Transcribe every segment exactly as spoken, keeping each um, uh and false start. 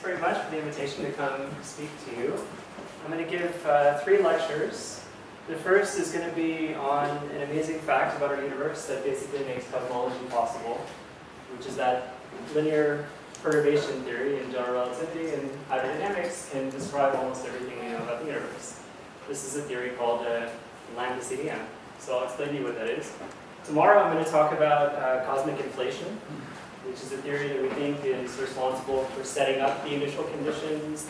thanks very much for the invitation to come speak to you. I'm going to give uh, three lectures. The first is going to be on an amazing fact about our universe that basically makes cosmology possible, which is that linear perturbation theory and general relativity and hydrodynamics can describe almost everything we know about the universe. This is a theory called uh, lambda C D M, so I'll explain to you what that is. Tomorrow I'm going to talk about uh, cosmic inflation, which is a theory that we think is responsible for setting up the initial conditions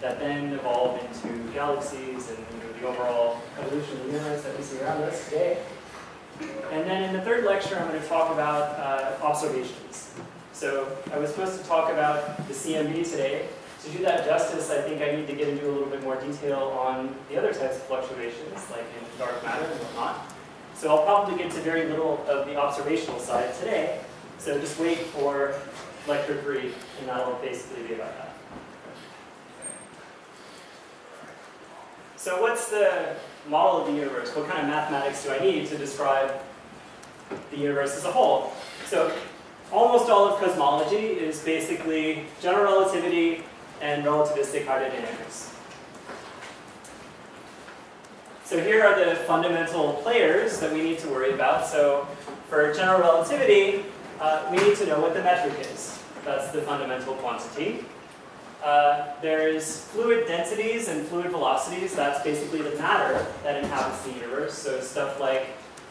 that then evolve into galaxies and you know, the overall evolution of the universe that we see around us today. And then in the third lecture, I'm going to talk about uh, observations. So I was supposed to talk about the C M B today. To do that justice, I think I need to get into a little bit more detail on the other types of fluctuations, like in dark matter and whatnot. So I'll probably get to very little of the observational side today. So just wait for lecture three, and that'll basically be about that. So what's the model of the universe? What kind of mathematics do I need to describe the universe as a whole? So almost all of cosmology is basically general relativity and relativistic hydrodynamics. So here are the fundamental players that we need to worry about. So for general relativity, Uh, we need to know what the metric is. That's the fundamental quantity. Uh, there's fluid densities and fluid velocities. That's basically the matter that inhabits the universe. So stuff like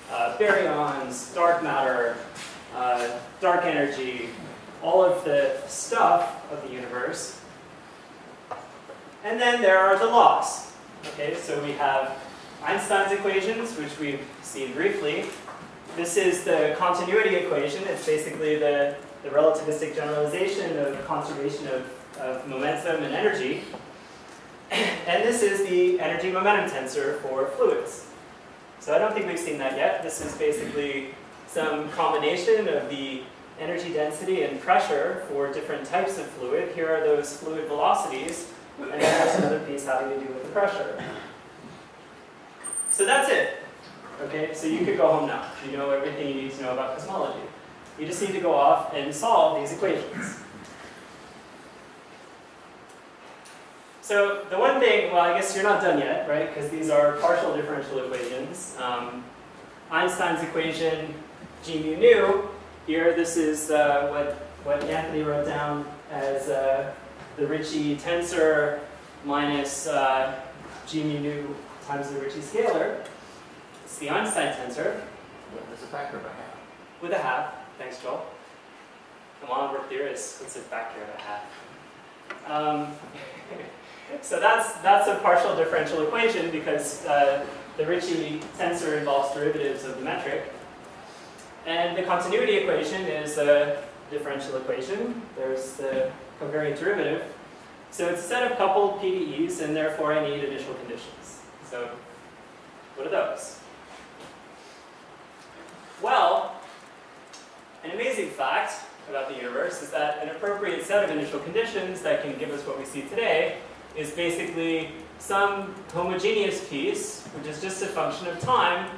uh, baryons, dark matter, uh, dark energy, all of the stuff of the universe. And then there are the laws. Okay, so we have Einstein's equations, which we've seen briefly. This is the continuity equation. It's basically the, the relativistic generalization of conservation of, of momentum and energy. And this is the energy momentum tensor for fluids. So I don't think we've seen that yet. This is basically some combination of the energy density and pressure for different types of fluid. Here are those fluid velocities, and then there's another piece having to do with the pressure. So that's it. Okay, so you could go home now. You know everything you need to know about cosmology. You just need to go off and solve these equations. So the one thing, well, I guess you're not done yet, right? Because these are partial differential equations. Um, Einstein's equation, G mu nu. Here, this is uh, what what Anthony wrote down as uh, the Ricci tensor minus uh, G mu nu times the Ricci scalar. It's the Einstein tensor. It's a factor of a half. With a half. Thanks, Joel. Come on, we're theorists. It's a factor of a half. Um, so that's, that's a partial differential equation because uh, the Ricci tensor involves derivatives of the metric. And the continuity equation is a differential equation. There's the covariant derivative. So it's a set of coupled P D Es, and therefore I need initial conditions. So what are those? Well, an amazing fact about the universe is that an appropriate set of initial conditions that can give us what we see today is basically some homogeneous piece, which is just a function of time,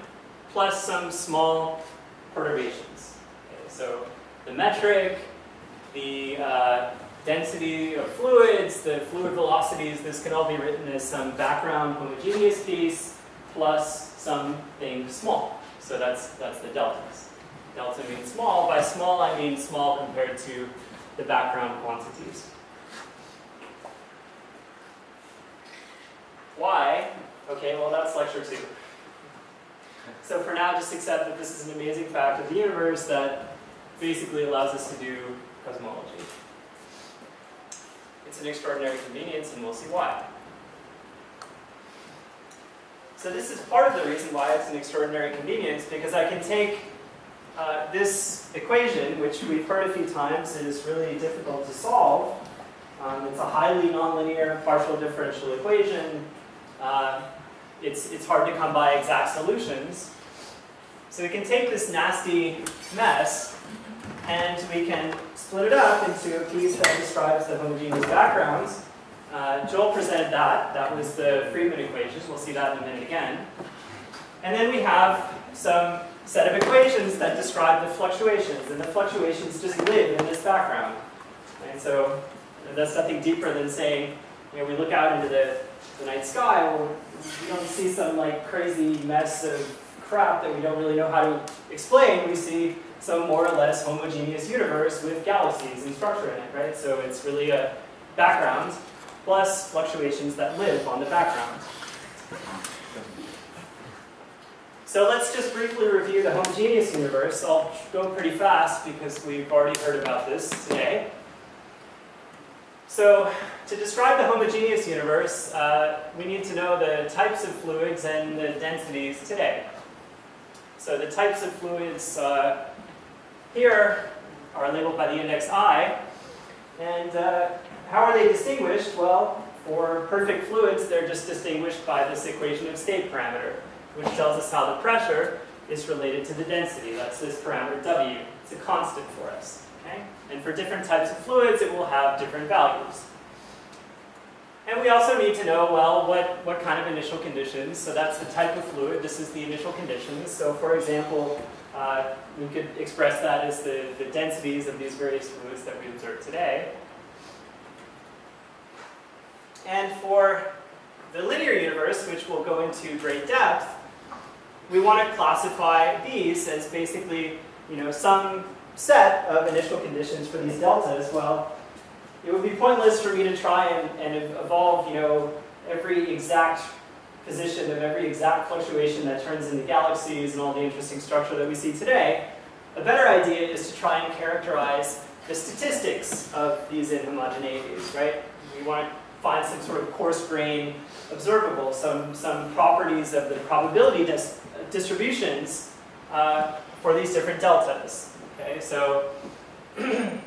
plus some small perturbations. Okay, so the metric, the uh, density of fluids, the fluid velocities, this can all be written as some background homogeneous piece plus something small. So that's, that's the deltas. Delta means small. By small, I mean small compared to the background quantities. Why? Okay, well, that's lecture two. So for now, just accept that this is an amazing fact of the universe that basically allows us to do cosmology. It's an extraordinary convenience, and we'll see why. So this is part of the reason why it's an extraordinary convenience, because I can take uh, this equation, which we've heard a few times is really difficult to solve. Um, it's a highly nonlinear partial differential equation. Uh, it's, it's hard to come by exact solutions. So we can take this nasty mess, and we can split it up into a piece that describes the homogeneous backgrounds. Uh, Joel presented that. That was the Friedmann equation. We'll see that in a minute again. And then we have some set of equations that describe the fluctuations, and the fluctuations just live in this background. And so And that's something deeper than saying, you know, we look out into the, the night sky, well, we don't see some like crazy mess of crap that we don't really know how to explain. We see some more or less homogeneous universe with galaxies and structure in it, right? So it's really a background plus fluctuations that live on the background. So let's just briefly review the homogeneous universe. I'll go pretty fast because we've already heard about this today. So to describe the homogeneous universe, uh, we need to know the types of fluids and the densities today. So the types of fluids uh, here are labeled by the index I. And uh, how are they distinguished? Well, for perfect fluids, they're just distinguished by this equation of state parameter, which tells us how the pressure is related to the density. That's this parameter W. It's a constant for us. Okay? And for different types of fluids, it will have different values. And we also need to know, well, what, what kind of initial conditions. So that's the type of fluid. This is the initial conditions. So for example, uh, we could express that as the, the densities of these various fluids that we observe today. And for the linear universe, which we'll go into great depth, we want to classify these as basically, you know, some set of initial conditions for these deltas. Well, it would be pointless for me to try and, and evolve, you know, every exact position of every exact fluctuation that turns into galaxies and all the interesting structure that we see today. A better idea is to try and characterize the statistics of these inhomogeneities, right? We want to find some sort of coarse-grained observable, some, some properties of the probability dis distributions uh, for these different deltas. Okay, so the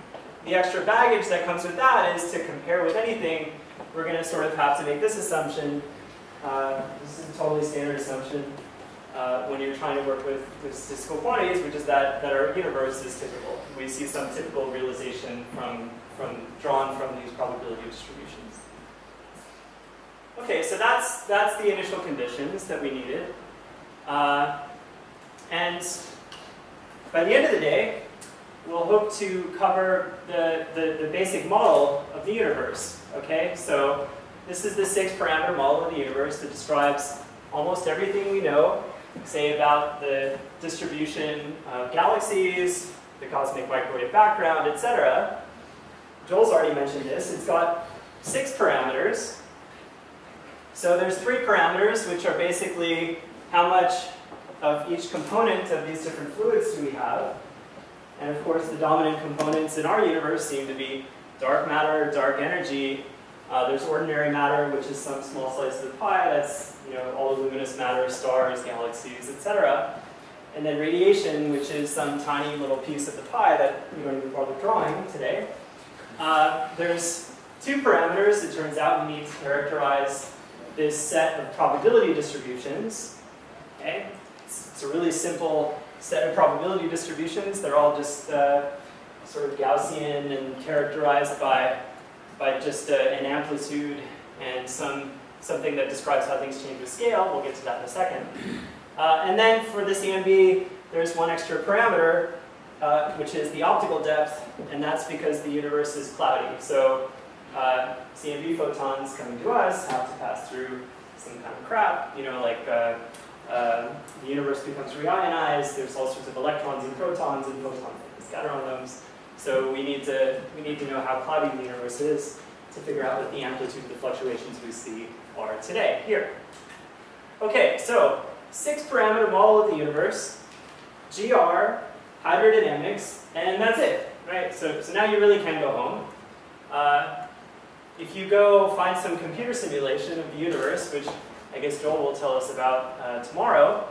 extra baggage that comes with that is to compare with anything, we're going to sort of have to make this assumption. Uh, this is a totally standard assumption uh, when you're trying to work with, with statistical quantities, which is that, that our universe is typical. We see some typical realization from, from drawn from these probability distributions. Okay, so that's, that's the initial conditions that we needed. Uh, and by the end of the day, we'll hope to cover the, the, the basic model of the universe, okay? So this is the six-parameter model of the universe that describes almost everything we know, say about the distribution of galaxies, the cosmic microwave background, et cetera. Joel's already mentioned this. It's got six parameters. So there's three parameters, which are basically how much of each component of these different fluids do we have. And of course, the dominant components in our universe seem to be dark matter, dark energy. Uh, there's ordinary matter, which is some small slice of the pie. That's, you know, all the luminous matter, stars, galaxies, et cetera. And then radiation, which is some tiny little piece of the pie that you don't even bother drawing today. Uh, there's two parameters. It turns out we need to characterize this set of probability distributions. Okay, it's, it's a really simple set of probability distributions. They're all just uh, sort of Gaussian and characterized by, by just uh, an amplitude and some, something that describes how things change with scale. We'll get to that in a second. Uh, and then for the C M B, there's one extra parameter, uh, which is the optical depth, and that's because the universe is cloudy. So uh, C M B photons coming to us have to pass through some kind of crap, you know, like uh, Uh, the universe becomes reionized. There's all sorts of electrons and protons and photon scatterons. So we need to we need to know how cloudy the universe is to figure out what the amplitude of the fluctuations we see are today here. Okay, so six-parameter model of the universe, G R, hydrodynamics, and that's it, right? So so now you really can go home. Uh, if you go find some computer simulation of the universe, which I guess Joel will tell us about uh, tomorrow,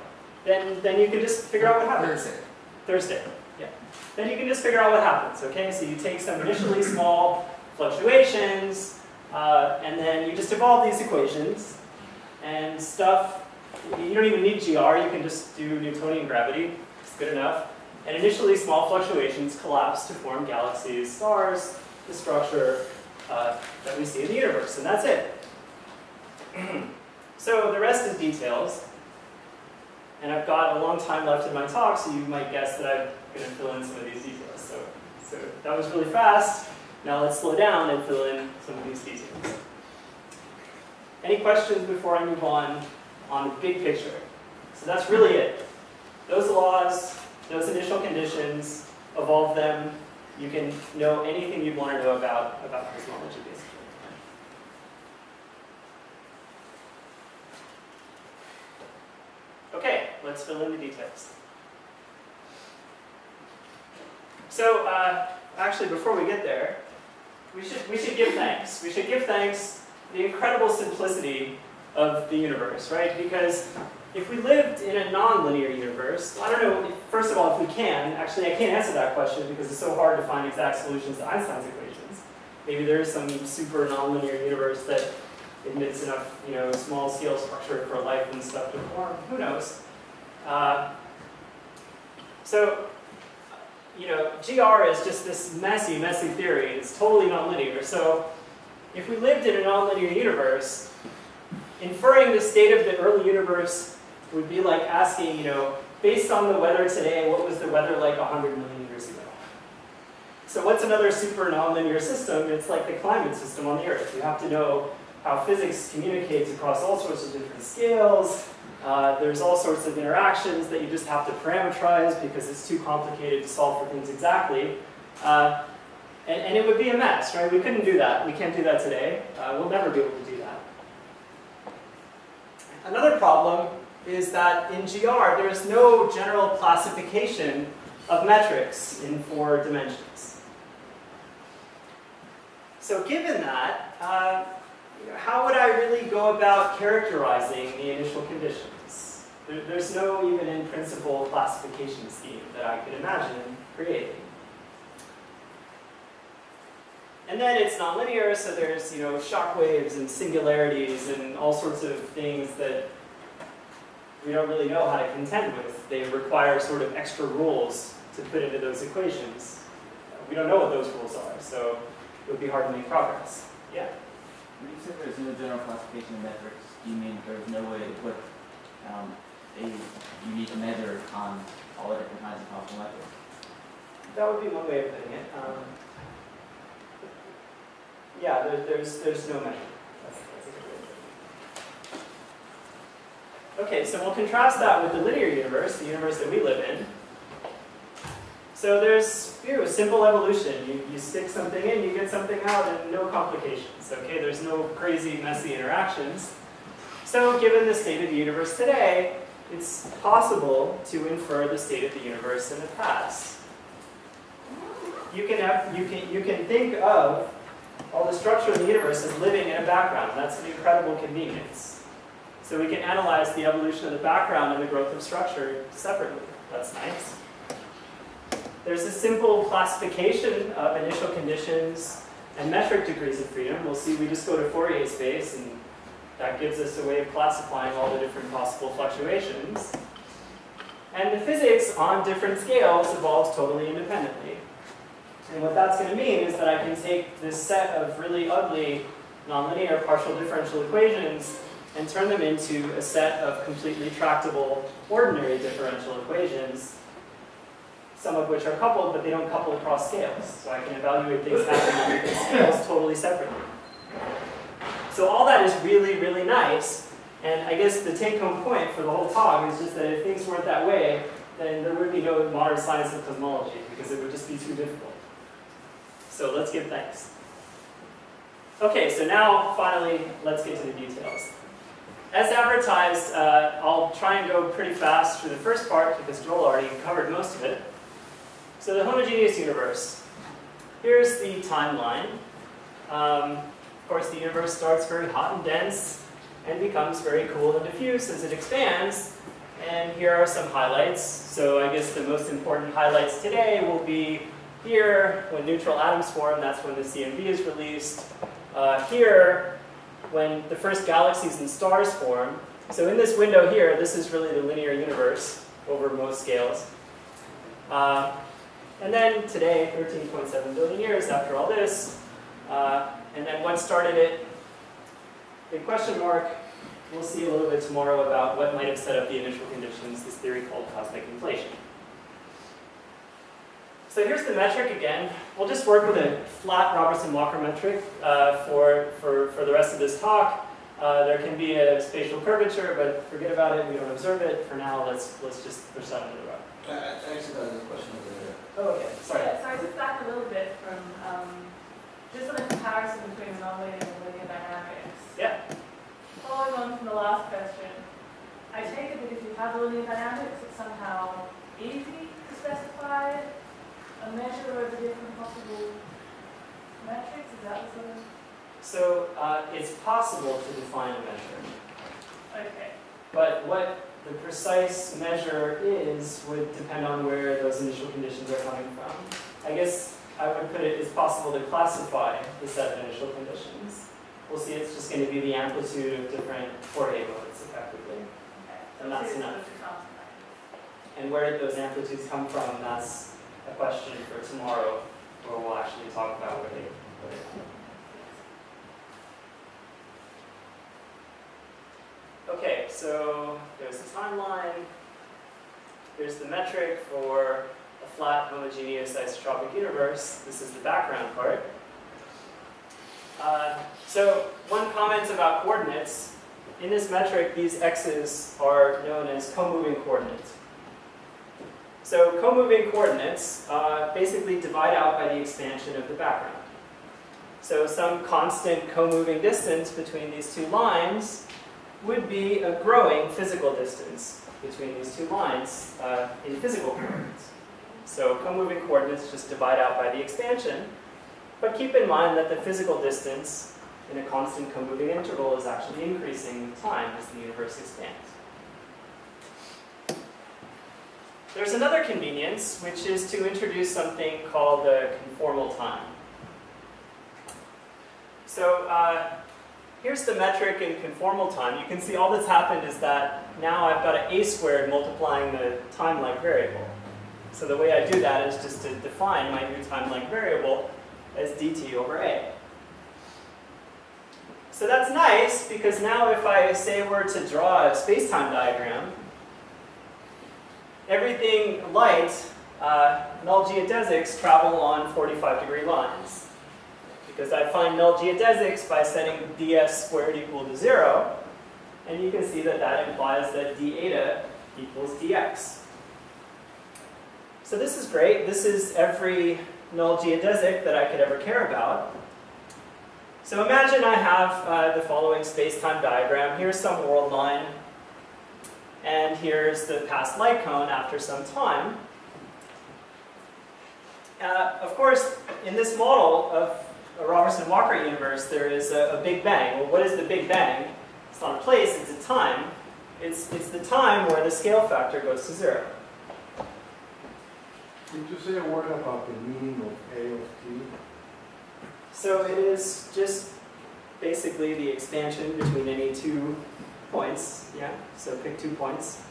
then, then you can just figure out what happens. Thursday. Thursday, yeah. Then you can just figure out what happens, okay? So you take some initially small fluctuations, uh, and then you just evolve these equations, and stuff, you don't even need G R, you can just do Newtonian gravity, it's good enough. And initially small fluctuations collapse to form galaxies, stars, the structure uh, that we see in the universe, and that's it. So the rest is details, and I've got a long time left in my talk, so you might guess that I'm going to fill in some of these details. So, so that was really fast. Now let's slow down and fill in some of these seasons. Any questions before I move on on the big picture? So that's really it. Those laws, those initial conditions, evolve them. You can know anything you want to know about, about cosmology, basically. Okay, let's fill in the details. So, uh, actually, before we get there, we should, we should give thanks. We should give thanks to the incredible simplicity of the universe, right? Because if we lived in a non-linear universe, well, I don't know, if, first of all, if we can, actually I can't answer that question because it's so hard to find exact solutions to Einstein's equations. Maybe there is some super non-linear universe that admits enough, you know, small-scale structure for life and stuff to form. Who knows? Uh, so, you know, G R is just this messy, messy theory. It's totally non-linear. So, if we lived in a non-linear universe, inferring the state of the early universe would be like asking, you know, based on the weather today, what was the weather like one hundred million years ago? So what's another super nonlinear system? It's like the climate system on the Earth. You have to know how physics communicates across all sorts of different scales. Uh, there's all sorts of interactions that you just have to parameterize because it's too complicated to solve for things exactly. Uh, and, and it would be a mess, right? We couldn't do that. We can't do that today. Uh, we'll never be able to do that. Another problem is that in G R, there is no general classification of metrics in four dimensions. So given that, uh, how would I really go about characterizing the initial conditions? There, there's no even in principle classification scheme that I could imagine creating. And then it's nonlinear, so there's, you know, shock waves and singularities and all sorts of things that we don't really know how to contend with. They require sort of extra rules to put into those equations. We don't know what those rules are, so it would be hard to make progress. Yeah? When you said there's no general classification of metrics, do you mean there's no way to put um, a unique measure on all the different kinds of possible metrics? That would be one way of putting it. Um, Yeah, there, there's, there's no measure. That's, that's a good way. Okay, so we'll contrast that with the linear universe, the universe that we live in. So there's you know, simple evolution. You, you stick something in, you get something out, and no complications. Okay, there's no crazy, messy interactions. So given the state of the universe today, it's possible to infer the state of the universe in the past. You can, have, you can, you can think of all the structure of the universe is living in a background. That's an incredible convenience. So we can analyze the evolution of the background and the growth of structure separately. That's nice. There's a simple classification of initial conditions and metric degrees of freedom. We'll see we just go to Fourier space, and that gives us a way of classifying all the different possible fluctuations. And the physics on different scales evolves totally independently. And what that's going to mean is that I can take this set of really ugly nonlinear partial differential equations and turn them into a set of completely tractable ordinary differential equations, some of which are coupled, but they don't couple across scales. So I can evaluate things happening on different scales totally separately. So all that is really, really nice. And I guess the take-home point for the whole talk is just that if things weren't that way, then there would be no modern science of cosmology, because it would just be too difficult. So let's give thanks. Okay, so now, finally, let's get to the details. As advertised, uh, I'll try and go pretty fast through the first part, because Joel already covered most of it. So the homogeneous universe. Here's the timeline. Um, of course, the universe starts very hot and dense, and becomes very cool and diffuse as it expands. And here are some highlights. So I guess the most important highlights today will be here, when neutral atoms form, that's when the C M B is released. Uh, here, when the first galaxies and stars form. So in this window here, this is really the linear universe over most scales. Uh, and then today, thirteen point seven billion years after all this. Uh, and then what started it? Big question mark. We'll see a little bit tomorrow about what might have set up the initial conditions, this theory called cosmic inflation. So here's the metric again. We'll just work with a flat Robertson-Walker metric uh, for, for, for the rest of this talk. Uh, there can be a spatial curvature, but forget about it. We don't observe it. For now, let's, let's just push that under the rug. I actually thought this question was there. Oh, okay. Sorry. Yeah, so I just back a little bit from um, just on the comparison between non-linear and linear dynamics. Yeah. Following on from the last question, I take it that if you have linear dynamics, it's somehow easy to specify a measure of the different possible metrics? Is that the sort of? So uh, it's possible to define a measure. Okay. But what the precise measure is would depend on where those initial conditions are coming from. I guess I would put it, it's possible to classify the set of initial conditions. We'll see it's just going to be the amplitude of different Fourier modes, effectively. Okay. And that's enough. And where did those amplitudes come from, that's a question for tomorrow, where we'll actually talk about where they where they come from. Okay, so there's the timeline. Here's the metric for a flat, homogeneous, isotropic universe. This is the background part. Uh, so one comment about coordinates. In this metric, these x's are known as co-moving coordinates. So co-moving coordinates uh, basically divide out by the expansion of the background. So some constant co-moving distance between these two lines would be a growing physical distance between these two lines uh, in physical coordinates. So co-moving coordinates just divide out by the expansion, but keep in mind that the physical distance in a constant co-moving interval is actually increasing with time as the universe expands. There's another convenience, which is to introduce something called the conformal time. So uh, here's the metric in conformal time. You can see all that's happened is that now I've got an a squared multiplying the time-like variable. So the way I do that is just to define my new time-like variable as dt over a. So that's nice, because now if I say we're to draw a space-time diagram, everything light, uh, null geodesics travel on forty-five degree lines. Because I find null geodesics by setting ds squared equal to zero, and you can see that that implies that d eta equals dx. So this is great. This is every null geodesic that I could ever care about. So imagine I have uh, the following space-time diagram. Here's some world line, and here's the past light cone after some time. Uh, of course, in this model of a Robertson-Walker universe, there is a, a Big Bang. Well, what is the Big Bang? It's not a place, it's a time. It's, it's the time where the scale factor goes to zero. Did you say a word about the meaning of A of t? So it is just basically the expansion between any two points. Yeah. So pick two points.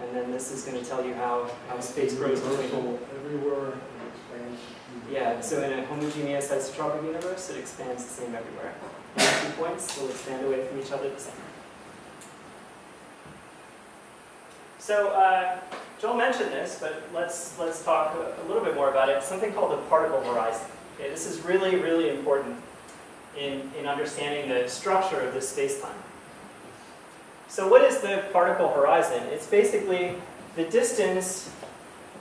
And then this is going to tell you how, how space grows between them. Everywhere it expands. Yeah, so in a homogeneous isotropic universe, it expands the same everywhere. Two points will expand away from each other the same. So uh, Joel mentioned this, but let's let's talk a, a little bit more about it. Something called the particle horizon. Okay, this is really really important in in understanding the structure of this spacetime. So what is the particle horizon? It's basically the distance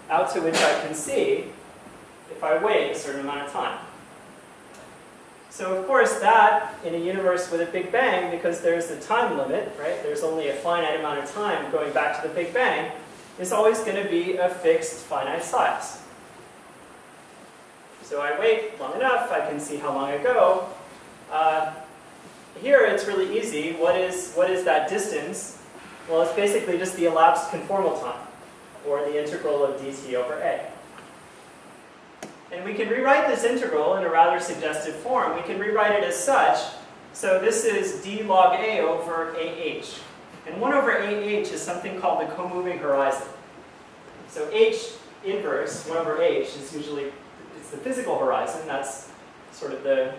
out to which I can see if I wait a certain amount of time. So of course that, in a universe with a Big Bang, because there's a time limit, right? There's only a finite amount of time going back to the Big Bang, is always going to be a fixed finite size. So I wait long enough, I can see how long ago. Uh, here it's really easy. What is, what is that distance? Well, it's basically just the elapsed conformal time, or the integral of dt over a. And we can rewrite this integral in a rather suggestive form. We can rewrite it as such. So this is d log a over ah. And one over ah is something called the co-moving horizon. So h inverse, one over h, is usually it's the physical horizon. That's sort of the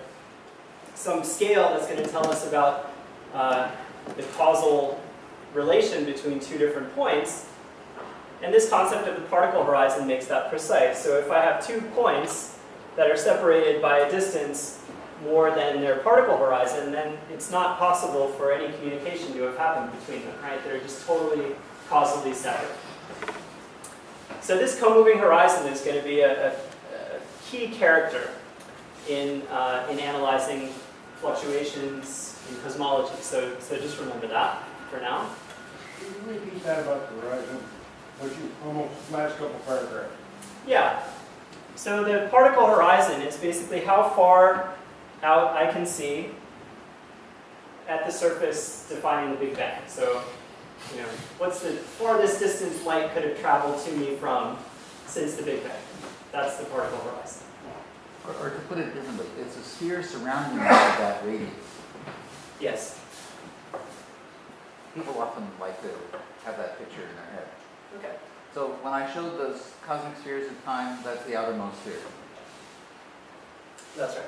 some scale that's going to tell us about uh, the causal relation between two different points. And this concept of the particle horizon makes that precise. So if I have two points that are separated by a distance more than their particle horizon, then it's not possible for any communication to have happened between them, right? They're just totally causally separate. So this co-moving horizon is going to be a, a, a key character in, uh, in analyzing fluctuations in cosmology. So, so just remember that for now. Can you repeat that about the horizon? What you almost last couple paragraphs. Yeah. So the particle horizon is basically how far out I can see at the surface defining the Big Bang. So, you know, what's the farthest distance light could have traveled to me from since the Big Bang? That's the particle horizon. Or, or to put it differently, it's a sphere surrounding that radius. Yes. People often like to have that picture in their head. Okay. So when I showed those cosmic spheres of time, that's the outermost sphere. That's right.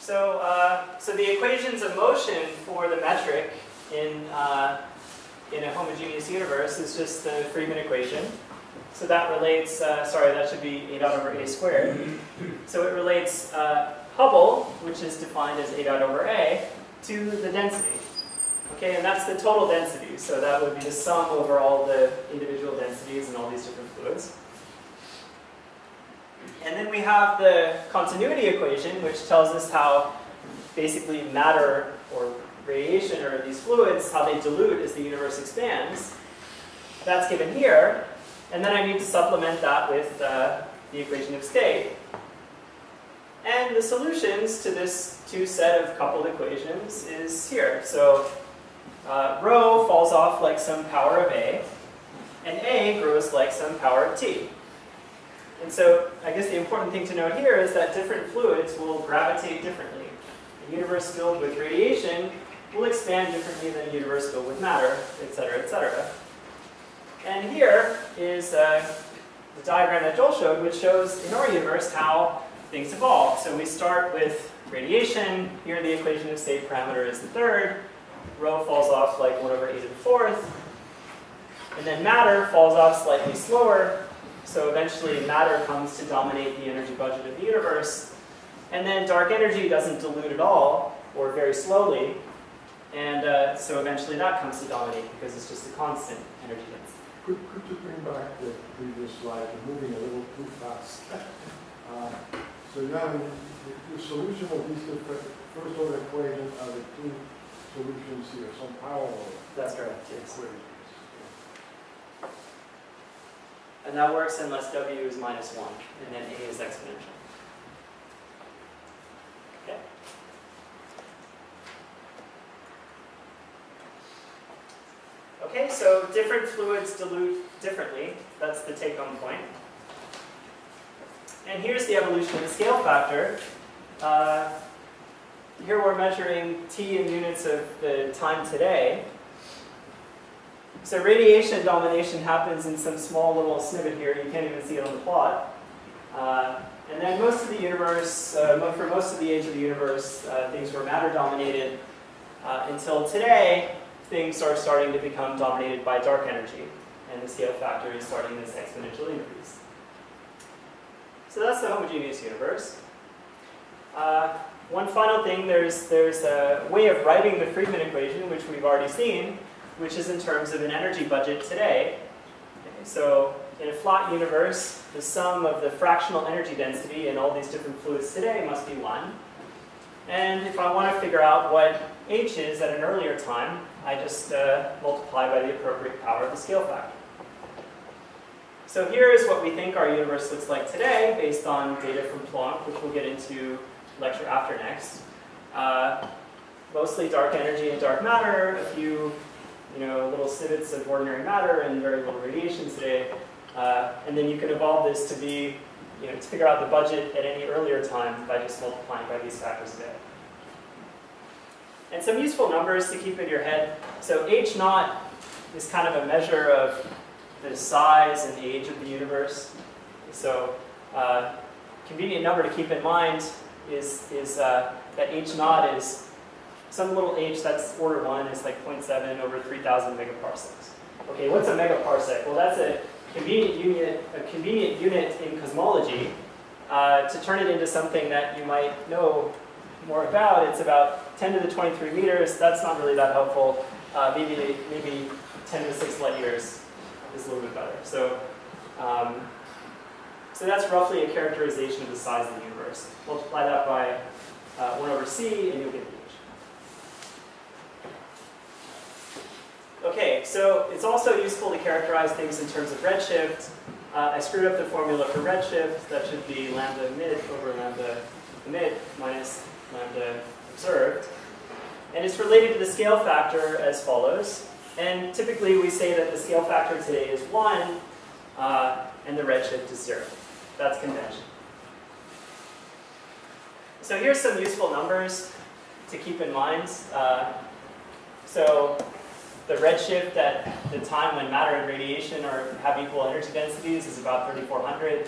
So, uh, so the equations of motion for the metric in uh, in a homogeneous universe is just the Friedmann equation. So that relates. Uh, sorry, that should be a dot over a squared. So it relates uh, Hubble, which is defined as a dot over a, to the density. Okay, and that's the total density, so that would be the sum over all the individual densities and all these different fluids. And then we have the continuity equation, which tells us how basically matter or radiation or these fluids, how they dilute as the universe expands. That's given here, and then I need to supplement that with uh, the equation of state. And the solutions to this two set of coupled equations is here. So Uh, rho falls off like some power of A, and A grows like some power of T. And so I guess the important thing to note here is that different fluids will gravitate differently. A universe filled with radiation will expand differently than a universe filled with matter, et cetera, et cetera. And here is uh, the diagram that Joel showed, which shows in our universe how things evolve. So we start with radiation. Here the equation of state parameter is the third. Rho falls off like one over eight to the fourth. And then matter falls off slightly slower. So eventually matter comes to dominate the energy budget of the universe. And then dark energy doesn't dilute at all, or very slowly. And uh, so eventually that comes to dominate because it's just a constant energy density. Could, could you bring back the previous slide? You're moving a little too fast. uh, so now the, the, the solution of these different first order equations are the two solutions here, some power. That's correct, yes. And that works unless W is minus one, and then A is exponential. Okay. Okay, so different fluids dilute differently. That's the take-home point. And here's the evolution of the scale factor. Uh, Here we're measuring T in units of the time today. So radiation domination happens in some small little snippet here. You can't even see it on the plot. Uh, and then most of the universe, uh, for most of the age of the universe, uh, things were matter dominated. Uh, until today, things are starting to become dominated by dark energy. And the scale factor is starting this exponential increase. So that's the homogeneous universe. Uh, One final thing, there's, there's a way of writing the Friedmann equation, which we've already seen, which is in terms of an energy budget today. Okay, so in a flat universe, the sum of the fractional energy density in all these different fluids today must be one. And if I want to figure out what H is at an earlier time, I just uh, multiply by the appropriate power of the scale factor. So here is what we think our universe looks like today, based on data from Planck, which we'll get into lecture after next. Uh, mostly dark energy and dark matter, a few you know, little snippets of ordinary matter and very little radiation today. Uh, and then you can evolve this to be, you know, to figure out the budget at any earlier time by just multiplying by these factors today. And some useful numbers to keep in your head. So H naught is kind of a measure of the size and age of the universe. So uh, convenient number to keep in mind is, is uh, that H naught is some little h that's order one is like zero point seven over three thousand megaparsecs. Okay, what's a megaparsec? Well, that's a convenient unit, a convenient unit in cosmology uh, to turn it into something that you might know more about. It's about ten to the twenty-three meters. That's not really that helpful. Uh, maybe maybe ten to the six light years is a little bit better. So, um, so that's roughly a characterization of the size of the universe. Multiply that by uh, one over c, and you'll get the h. Okay, so it's also useful to characterize things in terms of redshift. Uh, I screwed up the formula for redshift. That should be lambda mid over lambda mid minus lambda observed. And it's related to the scale factor as follows. And typically we say that the scale factor today is one, uh, and the redshift is zero. That's convention. So here's some useful numbers to keep in mind. Uh, so the redshift at the time when matter and radiation are, have equal energy densities is about thirty-four hundred.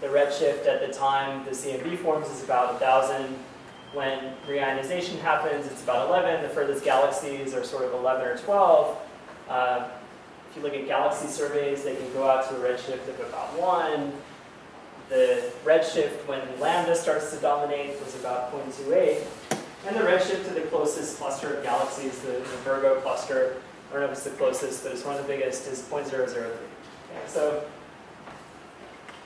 The redshift at the time the C M B forms is about one thousand. When reionization happens, it's about eleven. The furthest galaxies are sort of eleven or twelve. Uh, if you look at galaxy surveys, they can go out to a redshift of about one. The redshift when lambda starts to dominate was about zero point two eight. And the redshift to the closest cluster of galaxies, the, the Virgo cluster, I don't know if it's the closest, but it's one of the biggest, is zero point zero zero three. Okay, so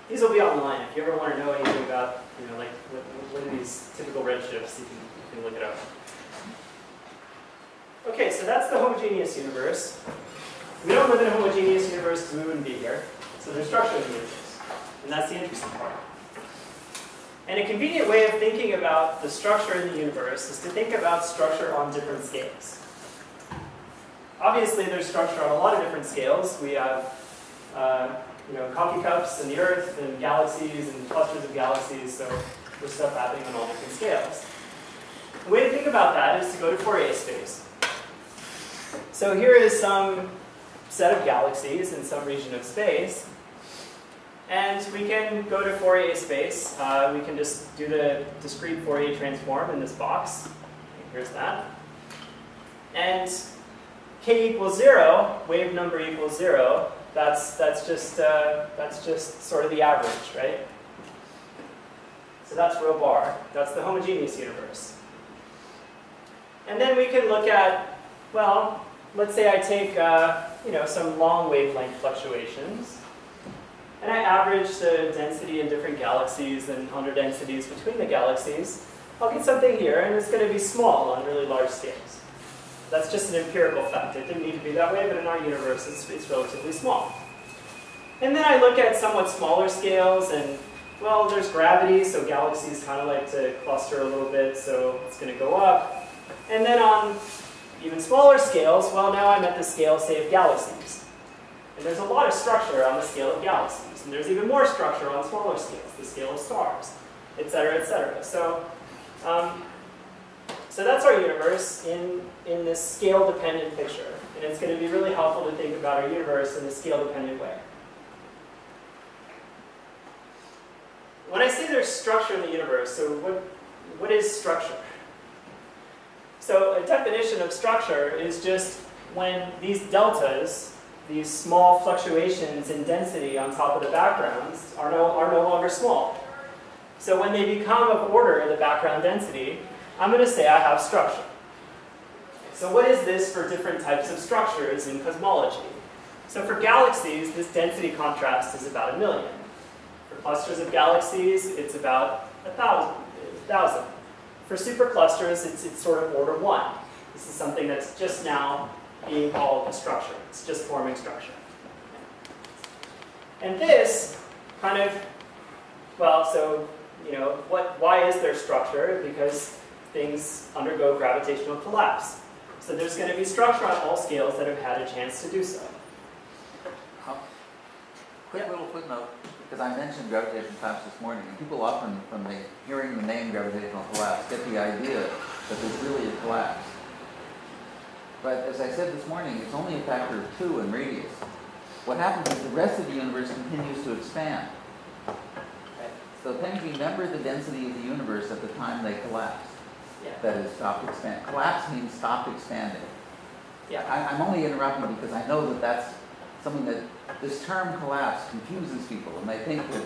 these will be online. If you ever want to know anything about, you know, like what are these typical redshifts, you can, you can look it up. Okay, so that's the homogeneous universe. We don't live in a homogeneous universe because we wouldn't be here. So there's structure in the universe, and that's the interesting part. And a convenient way of thinking about the structure in the universe is to think about structure on different scales. Obviously, there's structure on a lot of different scales. We have uh, you know, coffee cups and the Earth and galaxies and clusters of galaxies, so there's stuff happening on all different scales. The way to think about that is to go to Fourier space. So here is some set of galaxies in some region of space, and we can go to Fourier space. Uh, we can just do the discrete Fourier transform in this box. Here's that. And k equals zero, wave number equals zero. That's, that's, just, uh, that's just sort of the average, right? So that's rho bar. That's the homogeneous universe. And then we can look at, well, let's say I take uh, you know, some long wavelength fluctuations, and I average the density in different galaxies and under densities between the galaxies. I'll get something here, and it's going to be small on really large scales. That's just an empirical fact. It didn't need to be that way, but in our universe, it's, it's relatively small. And then I look at somewhat smaller scales, and, well, there's gravity, so galaxies kind of like to cluster a little bit, so it's going to go up. And then on even smaller scales, well, now I'm at the scale, say, of galaxies. And there's a lot of structure on the scale of galaxies, and there's even more structure on smaller scales, the scale of stars, et cetera, et cetera. So, um, So that's our universe in, in this scale-dependent picture. And it's going to be really helpful to think about our universe in a scale-dependent way. When I say there's structure in the universe, so what, what is structure? So a definition of structure is just when these deltas, these small fluctuations in density on top of the backgrounds, are no, are no longer small. So when they become of order in the background density, I'm going to say I have structure. So what is this for different types of structures in cosmology? So for galaxies, this density contrast is about a million. For clusters of galaxies, it's about a thousand. A thousand. For superclusters, it's, it's sort of order one. This is something that's just now being called a structure. It's just forming structure. And this kind of, well, so, you know, what, why is there structure? Because things undergo gravitational collapse. So there's going to be structure on all scales that have had a chance to do so. Oh, quick yeah. Little footnote, because I mentioned gravitational collapse this morning, and people often, from the, hearing the name gravitational collapse, get the idea that there's really a collapse. But as I said this morning, it's only a factor of two in radius. What happens is the rest of the universe continues to expand. So things remember the density of the universe at the time they collapse. Yeah. That is stopped expanding. Collapse means stopped expanding. Yeah. I, I'm only interrupting because I know that that's something that this term collapse confuses people, and they think that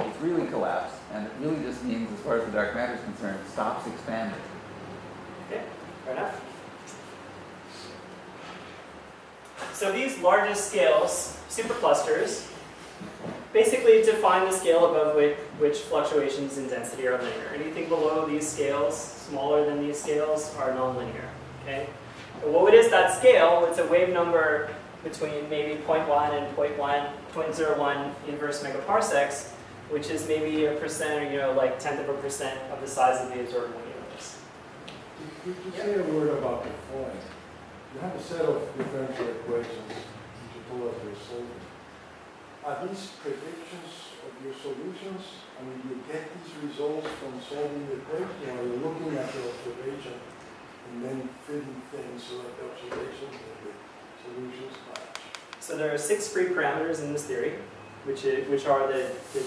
it's really collapse, and it really just means, as far as the dark matter is concerned, it stops expanding. Okay, fair enough. So these largest scales, superclusters, basically define the scale above which, which fluctuations in density are linear. Anything below these scales, smaller than these scales, are nonlinear. Okay? And what it is, that scale, it's a wave number between maybe zero point one and zero point one, zero point zero one inverse megaparsecs, which is maybe a percent or, you know, like tenth of a percent of the size of the observable universe. Did you say a word about the point? You have a set of differential equations to pull out your solution. Are these predictions of your solutions? I mean, you get these results from solving the equation, or you're looking at the observation and then fitting things so that the observations and the solutions match? So there are six free parameters in this theory, which is, which are the, the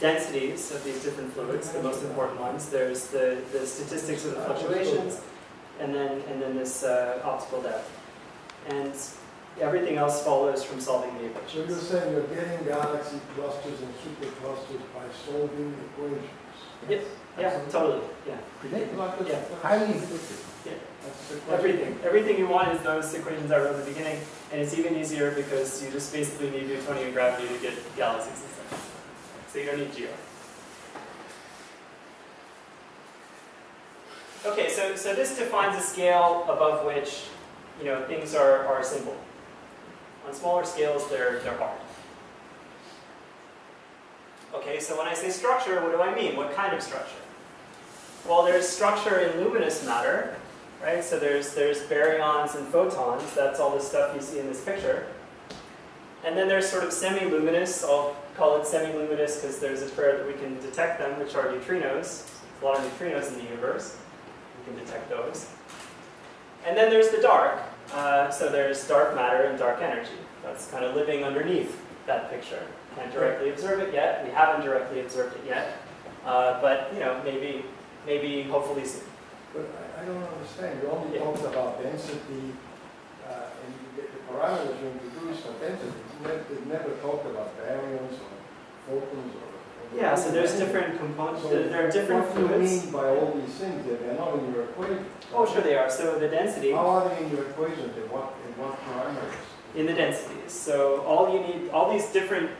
densities of these different fluids, the most important ones. There's the, the statistics of the fluctuations, and then and then this uh, optical depth, and everything else follows from solving the equations. So you're saying you're getting galaxy clusters and superclusters by solving equations. Yes. Yeah. Absolutely. Totally. Yeah. Predictive. Yeah. Highly predictive. Yeah. Everything. Everything you want is those equations I wrote at the beginning, and it's even easier because you just basically need Newtonian gravity to get galaxies and stuff. So you don't need geo. Okay, so, so this defines a scale above which, you know, things are, are simple. On smaller scales, they're, they're hard. Okay, so when I say structure, what do I mean? What kind of structure? Well, there's structure in luminous matter, right? So there's, there's baryons and photons. That's all the stuff you see in this picture. And then there's sort of semi-luminous. I'll call it semi-luminous because there's a prayer that we can detect them, which are neutrinos. There's a lot of neutrinos in the universe. Can detect those. And then there's the dark. Uh, so there's dark matter and dark energy. That's kind of living underneath that picture. Can't directly observe it yet. We haven't directly observed it yet. Uh, but, you know, maybe, maybe hopefully soon. But I, I don't understand. You only yeah. talked about density uh, and you get the parameters you introduced for density. You never talked about baryons or photons or. Yeah, so there's different components, so there are different fluids. What do you mean by all these things? They're not in your equation. Oh, sure they are. So the density. How are they in your equation? In what, in what parameters? In the densities. So all you need, all these different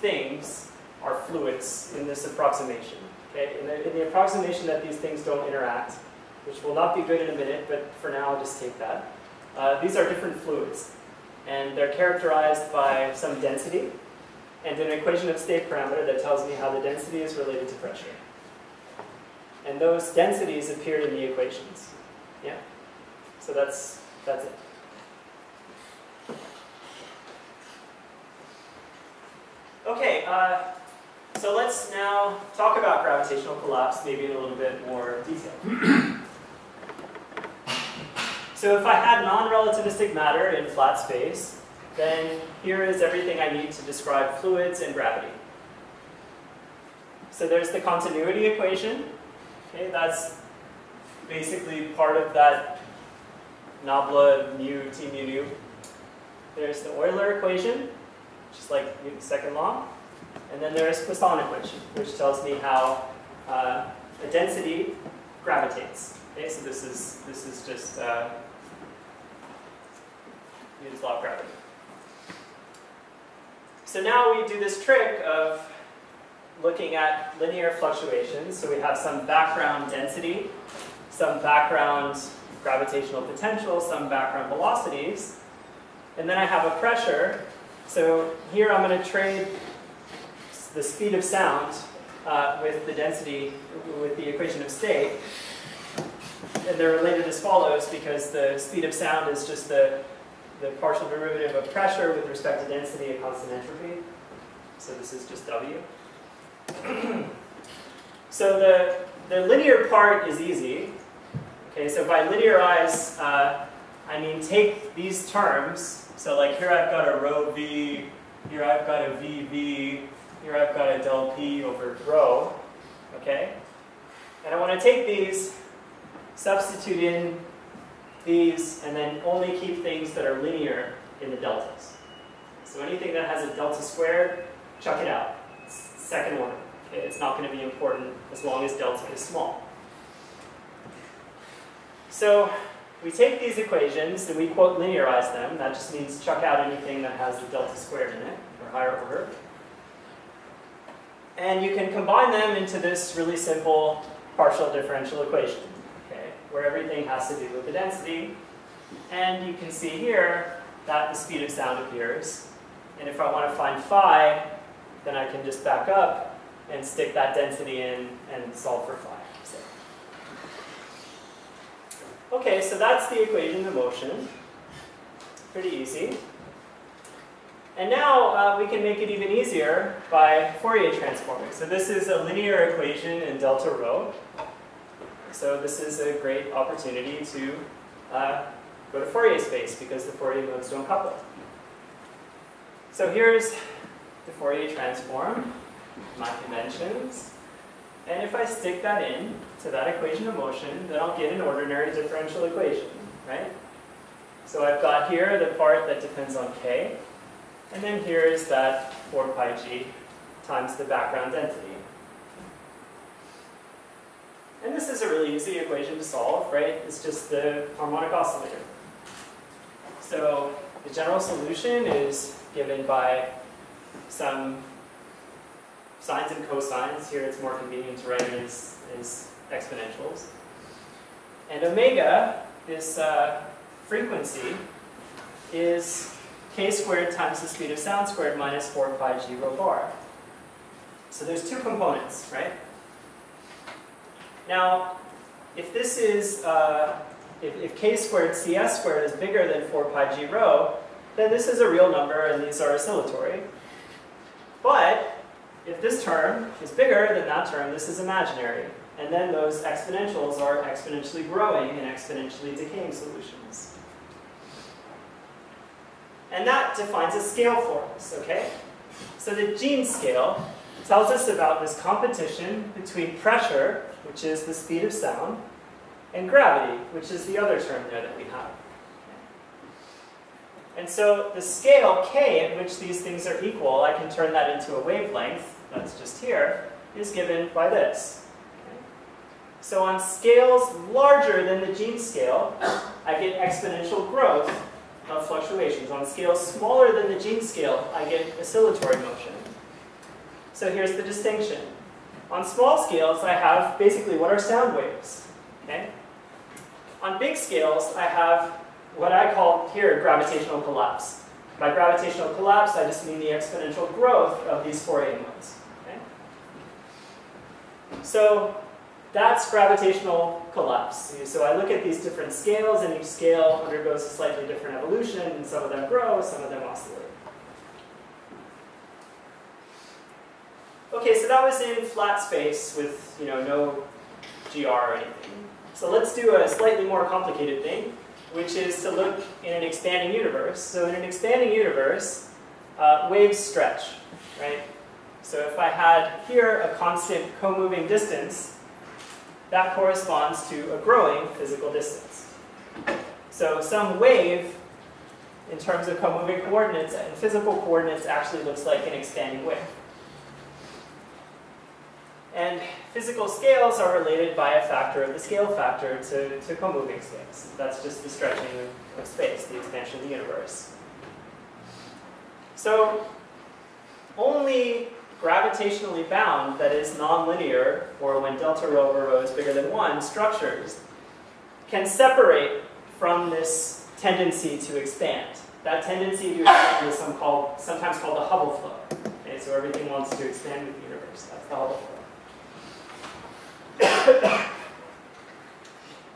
things are fluids in this approximation. Okay? In the, in the approximation that these things don't interact, which will not be good in a minute, but for now I'll just take that. Uh, these are different fluids, and they're characterized by some density, and an equation of state parameter that tells me how the density is related to pressure. And those densities appear in the equations. Yeah? So that's, that's it. Okay, uh, so let's now talk about gravitational collapse, maybe in a little bit more detail. So if I had non-relativistic matter in flat space, then here is everything I need to describe fluids and gravity. So there's the continuity equation. Okay, that's basically part of that nabla mu t mu nu. There's the Euler equation, which is like Newton's second law. And then there's Poisson equation, which tells me how uh, a density gravitates. Okay, so this is, this is just uh, Newton's law of gravity. So now we do this trick of looking at linear fluctuations. So we have some background density, some background gravitational potential, some background velocities, and then I have a pressure. So here I'm going to trade the speed of sound uh, with the density, with the equation of state. And they're related as follows, because the speed of sound is just the the partial derivative of pressure with respect to density at constant entropy. So this is just W. So the, the linear part is easy. Okay, so if I linearize, uh, I mean take these terms. So like here I've got a rho V, here I've got a V V, here I've got a del P over rho. Okay? And I want to take these substitute in these, and then only keep things that are linear in the deltas. So anything that has a delta squared, chuck it out. It's second order. Okay? It's not going to be important as long as delta is small. So we take these equations and we quote linearize them. That just means chuck out anything that has the delta squared in it, or higher order. And you can combine them into this really simple partial differential equation, okay, where everything has to do with the density. And you can see here that the speed of sound appears. And if I want to find phi, then I can just back up and stick that density in and solve for phi. So. Okay, so that's the equation of motion. Pretty easy. And now uh, we can make it even easier by Fourier transforming. So this is a linear equation in delta rho. So this is a great opportunity to uh, go to Fourier space because the Fourier modes don't couple. So here's the Fourier transform, my conventions. And if I stick that in to that equation of motion, then I'll get an ordinary differential equation, right? So I've got here the part that depends on k. And then here is that four pi g times the background density. And this is a really easy equation to solve, right? It's just the harmonic oscillator. So the general solution is given by some sines and cosines. Here it's more convenient to write it as, as exponentials. And omega, this uh, frequency, is k squared times the speed of sound squared minus four pi g rho bar. So there's two components, right? Now, if this is, uh, if, if k squared cs squared is bigger than four pi g rho, then this is a real number and these are oscillatory. But if this term is bigger than that term, this is imaginary. And then those exponentials are exponentially growing and exponentially decaying solutions. And that defines a scale for us, okay? So the Jeans scale tells us about this competition between pressure, which is the speed of sound, and gravity, which is the other term there that we have. And so the scale k at which these things are equal, I can turn that into a wavelength, that's just here, is given by this. Okay? So on scales larger than the Jeans scale, I get exponential growth of fluctuations. On scales smaller than the Jeans scale, I get oscillatory motion. So here's the distinction. On small scales, I have basically what are sound waves. Okay? On big scales, I have what I call here gravitational collapse. By gravitational collapse, I just mean the exponential growth of these Fourier modes. Okay? So that's gravitational collapse. So I look at these different scales, and each scale undergoes a slightly different evolution, and some of them grow, some of them oscillate. Okay, so that was in flat space with, you know, no G R or anything. So let's do a slightly more complicated thing, which is to look in an expanding universe. So in an expanding universe, uh, waves stretch, right? So if I had here a constant co-moving distance, that corresponds to a growing physical distance. So some wave, in terms of co-moving coordinates and physical coordinates, actually looks like an expanding wave. And physical scales are related by a factor of the scale factor to, to co-moving scales. That's just the stretching of space, the expansion of the universe. So only gravitationally bound, that is nonlinear, or when delta rho over rho is bigger than one, structures can separate from this tendency to expand. That tendency to expand is some called, sometimes called the Hubble flow. Okay, so everything wants to expand with the universe. That's the Hubble flow.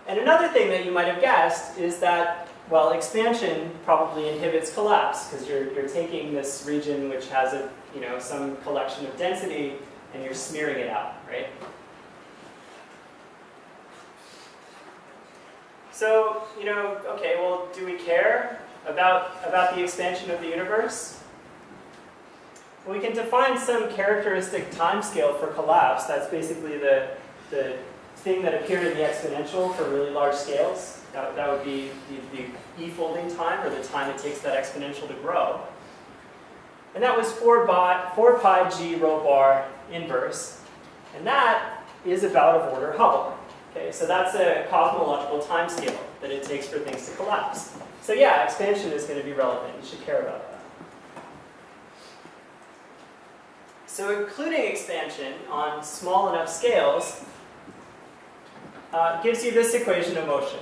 And another thing that you might have guessed is that, well, expansion probably inhibits collapse because you're, you're taking this region which has a, you know, some collection of density and you're smearing it out, right? So, you know, okay, well, do we care about, about the expansion of the universe? We can define some characteristic timescale for collapse. That's basically the, the thing that appeared in the exponential for really large scales. That, that would be the, the e-folding time, or the time it takes that exponential to grow. And that was four pi g rho bar inverse. And that is about of order Hubble. Okay, so that's a cosmological time scale that it takes for things to collapse. So yeah, expansion is going to be relevant. You should care about that. So including expansion on small enough scales uh, gives you this equation of motion.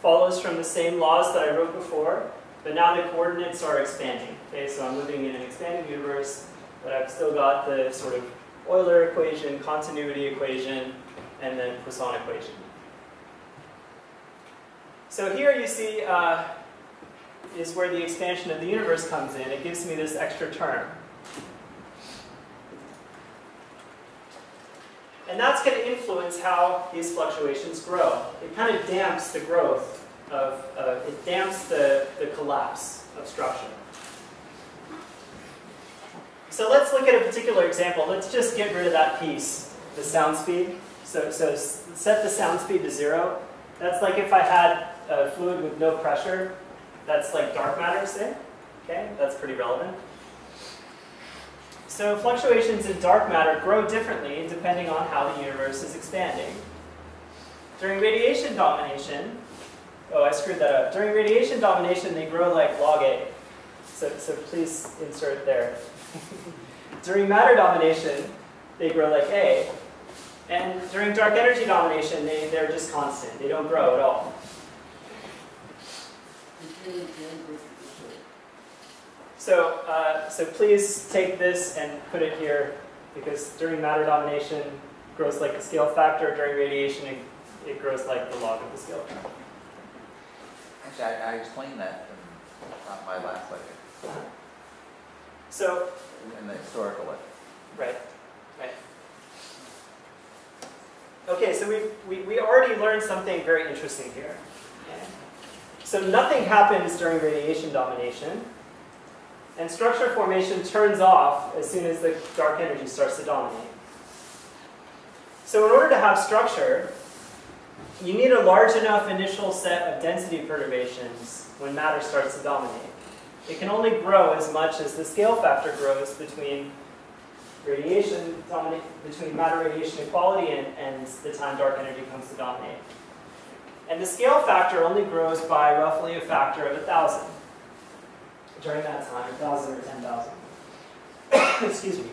Follows from the same laws that I wrote before, but now the coordinates are expanding. Okay, so I'm living in an expanded universe, but I've still got the sort of Euler equation, continuity equation, and then Poisson equation. So here you see uh, is where the expansion of the universe comes in. It gives me this extra term. And that's going to influence how these fluctuations grow. It kind of damps the growth of, uh, it damps the, the collapse of structure. So let's look at a particular example. Let's just get rid of that piece, the sound speed. So, so set the sound speed to zero. That's like if I had a fluid with no pressure. That's like dark matter, say. Okay, that's pretty relevant. So fluctuations in dark matter grow differently depending on how the universe is expanding. During radiation domination, oh, I screwed that up. During radiation domination, they grow like log A. So, so please insert there. During matter domination, they grow like A. And during dark energy domination, they, they're just constant. They don't grow at all. So, uh, so please take this and put it here, because during matter domination, it grows like a scale factor. During radiation, it, it grows like the log of the scale factor. Actually, I, I explained that in my last lecture. So, in the historical lecture. Right, right. Okay, so we've, we, we already learned something very interesting here. Okay. So nothing happens during radiation domination, and structure formation turns off as soon as the dark energy starts to dominate. So in order to have structure, you need a large enough initial set of density perturbations when matter starts to dominate. It can only grow as much as the scale factor grows between radiation dominate between matter radiation equality and, and the time dark energy comes to dominate. And the scale factor only grows by roughly a factor of a thousand during that time, a thousand or ten thousand. Excuse me.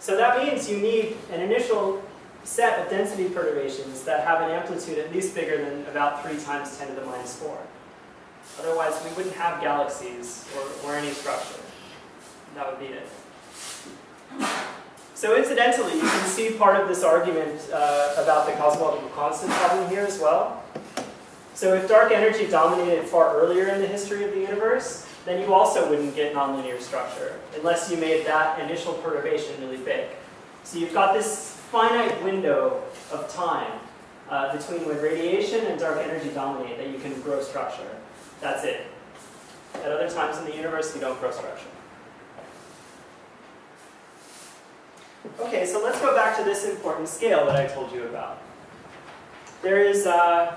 So that means you need an initial set of density perturbations that have an amplitude at least bigger than about three times ten to the minus four. Otherwise, we wouldn't have galaxies or, or any structure. That would be it. So incidentally, you can see part of this argument uh, about the cosmological constant problem here as well. So if dark energy dominated far earlier in the history of the universe, then you also wouldn't get nonlinear structure, unless you made that initial perturbation really big. So you've got this finite window of time uh, between when radiation and dark energy dominate that you can grow structure. That's it. At other times in the universe, you don't grow structure. Okay, so let's go back to this important scale that I told you about. There is, uh,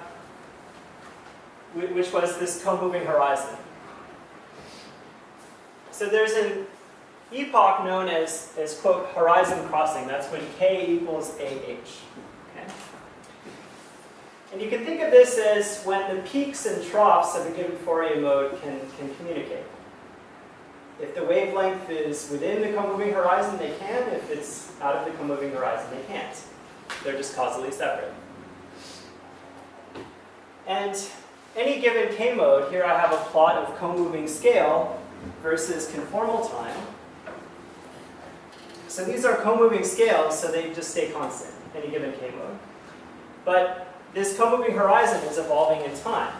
which was this co-moving horizon. So there's an epoch known as, as quote, horizon crossing. That's when k equals ah. Okay? And you can think of this as when the peaks and troughs of a given Fourier mode can, can communicate. If the wavelength is within the co-moving horizon, they can. If it's out of the co-moving horizon, they can't. They're just causally separate. And any given K mode, here I have a plot of co-moving scale versus conformal time. So these are co-moving scales, so they just stay constant, any given K mode. But this co-moving horizon is evolving in time.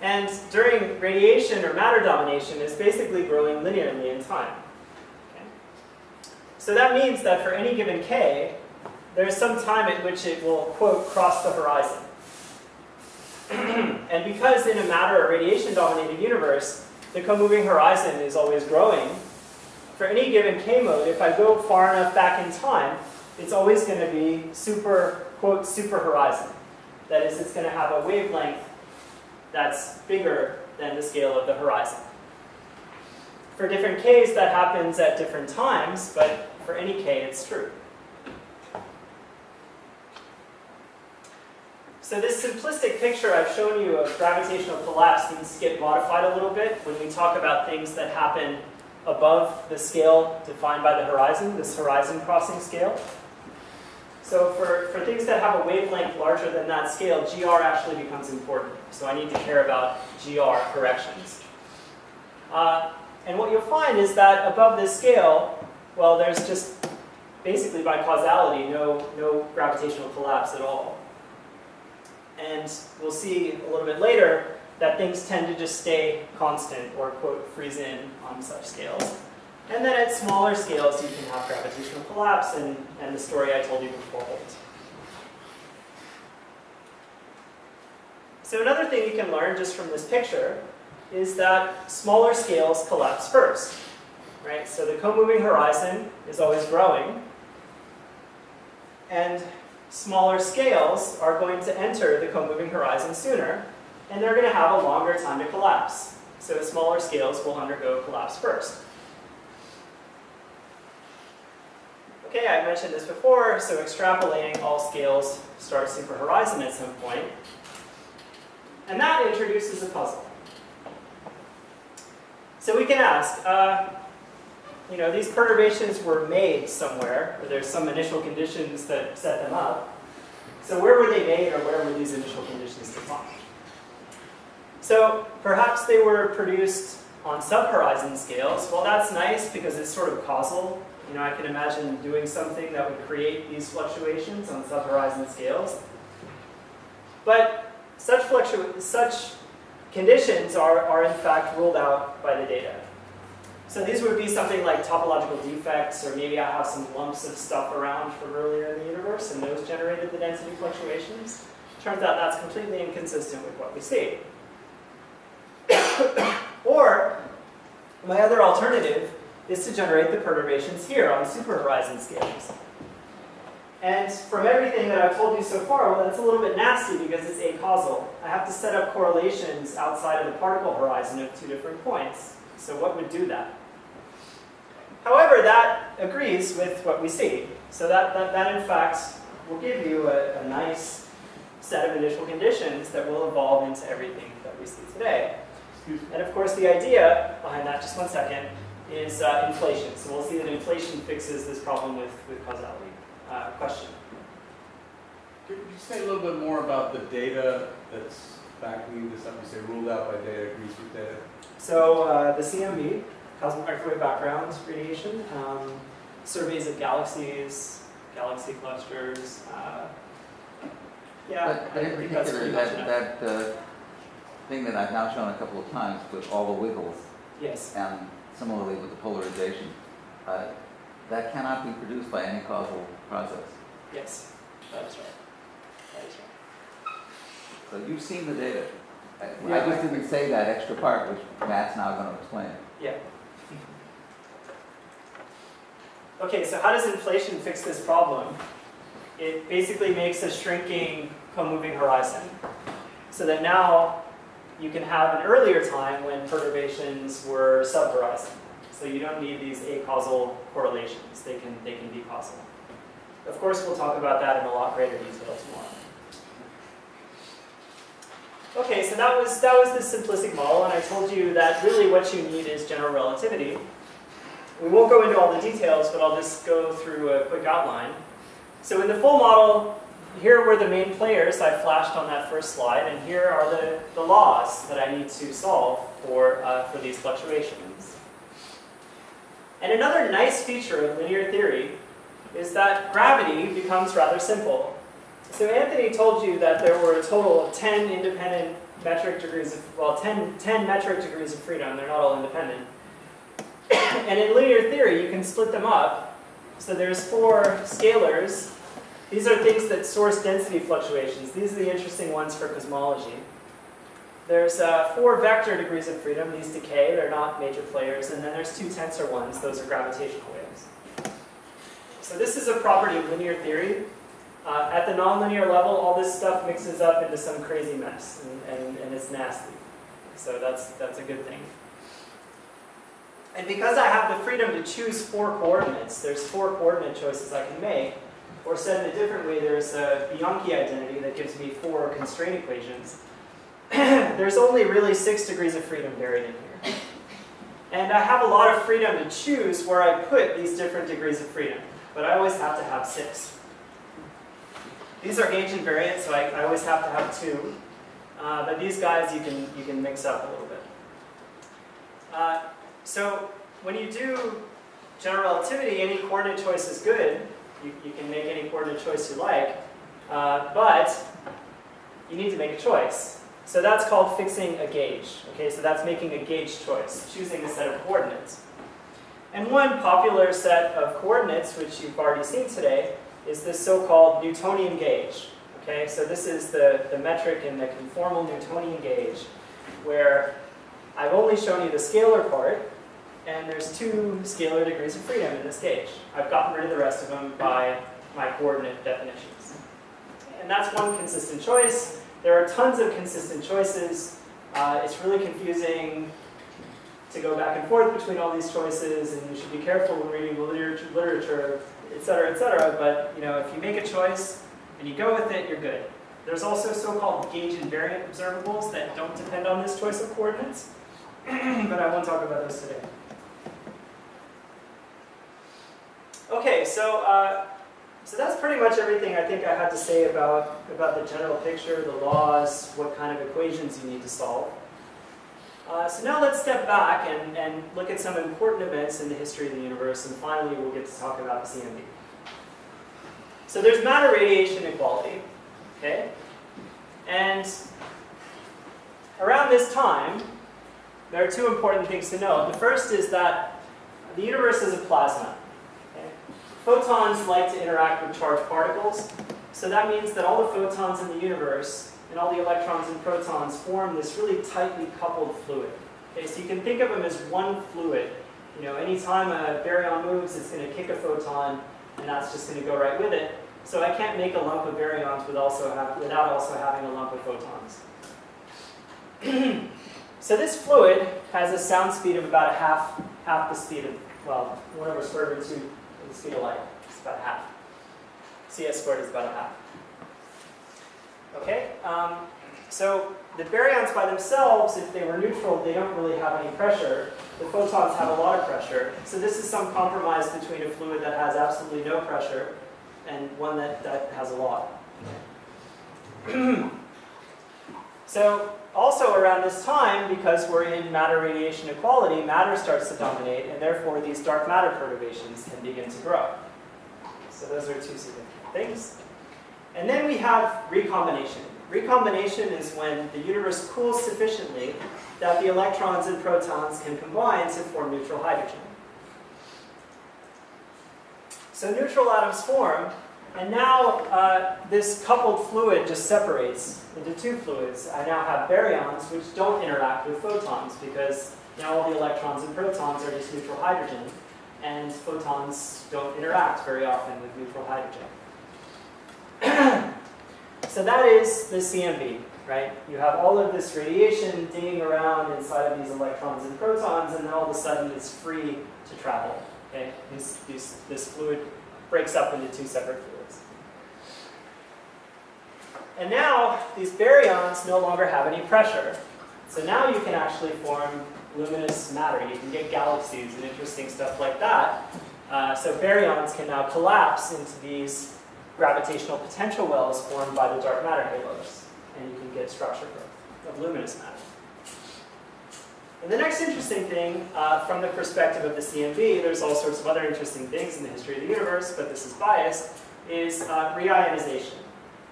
And during radiation or matter domination, it's basically growing linearly in time. Okay? So that means that for any given k, there's some time at which it will, quote, cross the horizon. And because in a matter or radiation-dominated universe, the co-moving horizon is always growing, for any given k mode, if I go far enough back in time, it's always going to be super, quote, super horizon. That is, it's going to have a wavelength that's bigger than the scale of the horizon. For different k's, that happens at different times, but for any k, it's true. So this simplistic picture I've shown you of gravitational collapse needs to get modified a little bit when we talk about things that happen above the scale defined by the horizon, this horizon crossing scale. So for, for things that have a wavelength larger than that scale, G R actually becomes important. So I need to care about G R corrections. Uh, and what you'll find is that above this scale, well, there's just basically by causality no, no gravitational collapse at all. And we'll see a little bit later that things tend to just stay constant or, quote, freeze in on such scales. And then at smaller scales, you can have gravitational collapse, and, and the story I told you before holds. So another thing you can learn just from this picture is that smaller scales collapse first, right? So the co-moving horizon is always growing, and smaller scales are going to enter the co-moving horizon sooner, and they're going to have a longer time to collapse. So smaller scales will undergo collapse first. Okay, I mentioned this before, so extrapolating, all scales start superhorizon at some point. And that introduces a puzzle. So we can ask, uh, you know, these perturbations were made somewhere, or there's some initial conditions that set them up. So where were they made, or where were these initial conditions defined? So perhaps they were produced on subhorizon scales. Well, that's nice because it's sort of causal. You know, I can imagine doing something that would create these fluctuations on subhorizon scales. But such, fluctu such conditions are, are in fact ruled out by the data. So these would be something like topological defects, or maybe I have some lumps of stuff around from earlier in the universe, and those generated the density fluctuations. Turns out that's completely inconsistent with what we see. Or, my other alternative is to generate the perturbations here on superhorizon scales. And from everything that I've told you so far, well, that's a little bit nasty because it's acausal. I have to set up correlations outside of the particle horizon of two different points. So what would do that? However, that agrees with what we see. So that, that, that in fact, will give you a, a nice set of initial conditions that will evolve into everything that we see today. And of course, the idea behind that, just one second, is uh, inflation. So we'll see that inflation fixes this problem with, with causality. Uh, question? Could you say a little bit more about the data that's backing this up? You say ruled out by data, agrees with data? So uh, the C M B, Cosmic Microwave Background Radiation, um, surveys of galaxies, galaxy clusters. Uh, yeah, but, but in particular, that, that uh, thing that I've now shown a couple of times with all the wiggles, yes, and similarly with the polarization, uh, that cannot be produced by any causal process. Yes, that is right. That is right. So you've seen the data. I, yeah, I just didn't say that extra part, which Matt's now going to explain. Yeah. Okay, so how does inflation fix this problem? It basically makes a shrinking co-moving horizon, so that now you can have an earlier time when perturbations were subhorizon. So you don't need these acausal correlations. They can, they can be causal. Of course, we'll talk about that in a lot greater detail tomorrow. Okay, so that was, that was the simplistic model, and I told you that really what you need is general relativity. We won't go into all the details, but I'll just go through a quick outline. So in the full model, here were the main players I flashed on that first slide, and here are the, the laws that I need to solve for, uh, for these fluctuations. And another nice feature of linear theory is that gravity becomes rather simple. So Anthony told you that there were a total of ten independent metric degrees of, well, ten, ten metric degrees of freedom. They're not all independent. And in linear theory, you can split them up. So there's four scalars. These are things that source density fluctuations. These are the interesting ones for cosmology. There's uh, four vector degrees of freedom. These decay. They're not major players. And then there's two tensor ones. Those are gravitational waves. So this is a property of linear theory. Uh, at the nonlinear level, all this stuff mixes up into some crazy mess, and, and, and it's nasty. So that's, that's a good thing. And because I have the freedom to choose four coordinates, there's four coordinate choices I can make, or said in a different way, there's a Bianchi identity that gives me four constraint equations. There's only really six degrees of freedom buried in here. And I have a lot of freedom to choose where I put these different degrees of freedom, but I always have to have six. These are gauge invariant, so I, I always have to have two. Uh, but these guys you can, you can mix up a little bit. Uh, so when you do general relativity, any coordinate choice is good. You, you can make any coordinate choice you like, uh, but you need to make a choice. So that's called fixing a gauge. Okay, so that's making a gauge choice, choosing a set of coordinates. And one popular set of coordinates, which you've already seen today, is this so-called Newtonian gauge. Okay, so this is the, the metric in the conformal Newtonian gauge, where I've only shown you the scalar part, and there's two scalar degrees of freedom in this gauge. I've gotten rid of the rest of them by my coordinate definitions. And that's one consistent choice. There are tons of consistent choices. Uh, it's really confusing to go back and forth between all these choices, and you should be careful when reading the literature, et cetera, et cetera. But you know, if you make a choice and you go with it, you're good. There's also so-called gauge invariant observables that don't depend on this choice of coordinates, but I won't talk about those today. Okay, so uh, so that's pretty much everything I think I had to say about about the general picture, the laws, what kind of equations you need to solve. Uh, so now let's step back and, and look at some important events in the history of the universe, and finally we'll get to talk about C M B. So there's matter radiation equality, okay? And around this time, there are two important things to know. The first is that the universe is a plasma. Okay? Photons like to interact with charged particles, so that means that all the photons in the universe and all the electrons and protons form this really tightly coupled fluid. Okay, so you can think of them as one fluid. You know, anytime a baryon moves, it's going to kick a photon, and that's just going to go right with it. So I can't make a lump of baryons with also have, without also having a lump of photons. So this fluid has a sound speed of about a half, half the speed of, well, one over square root two of the speed of light. It's about a half. C S squared is about a half. Okay, um, so the baryons by themselves, if they were neutral, they don't really have any pressure. The photons have a lot of pressure. So this is some compromise between a fluid that has absolutely no pressure and one that, that has a lot. So also around this time, because we're in matter radiation equality, matter starts to dominate, and therefore these dark matter perturbations can begin to grow. So those are two significant things. And then we have recombination. Recombination is when the universe cools sufficiently that the electrons and protons can combine to form neutral hydrogen. So neutral atoms form, and now uh, this coupled fluid just separates into two fluids. I now have baryons, which don't interact with photons, because now all the electrons and protons are just neutral hydrogen, and photons don't interact very often with neutral hydrogen. So that is the C M B, right? You have all of this radiation dinging around inside of these electrons and protons, and then all of a sudden it's free to travel, okay? This, this, this fluid breaks up into two separate fluids. And now these baryons no longer have any pressure. So now you can actually form luminous matter. You can get galaxies and interesting stuff like that. Uh, so baryons can now collapse into these gravitational potential wells formed by the dark matter halos, and you can get structure growth of luminous matter. And the next interesting thing, uh, from the perspective of the C M B, there's all sorts of other interesting things in the history of the universe, but this is biased, is uh, reionization.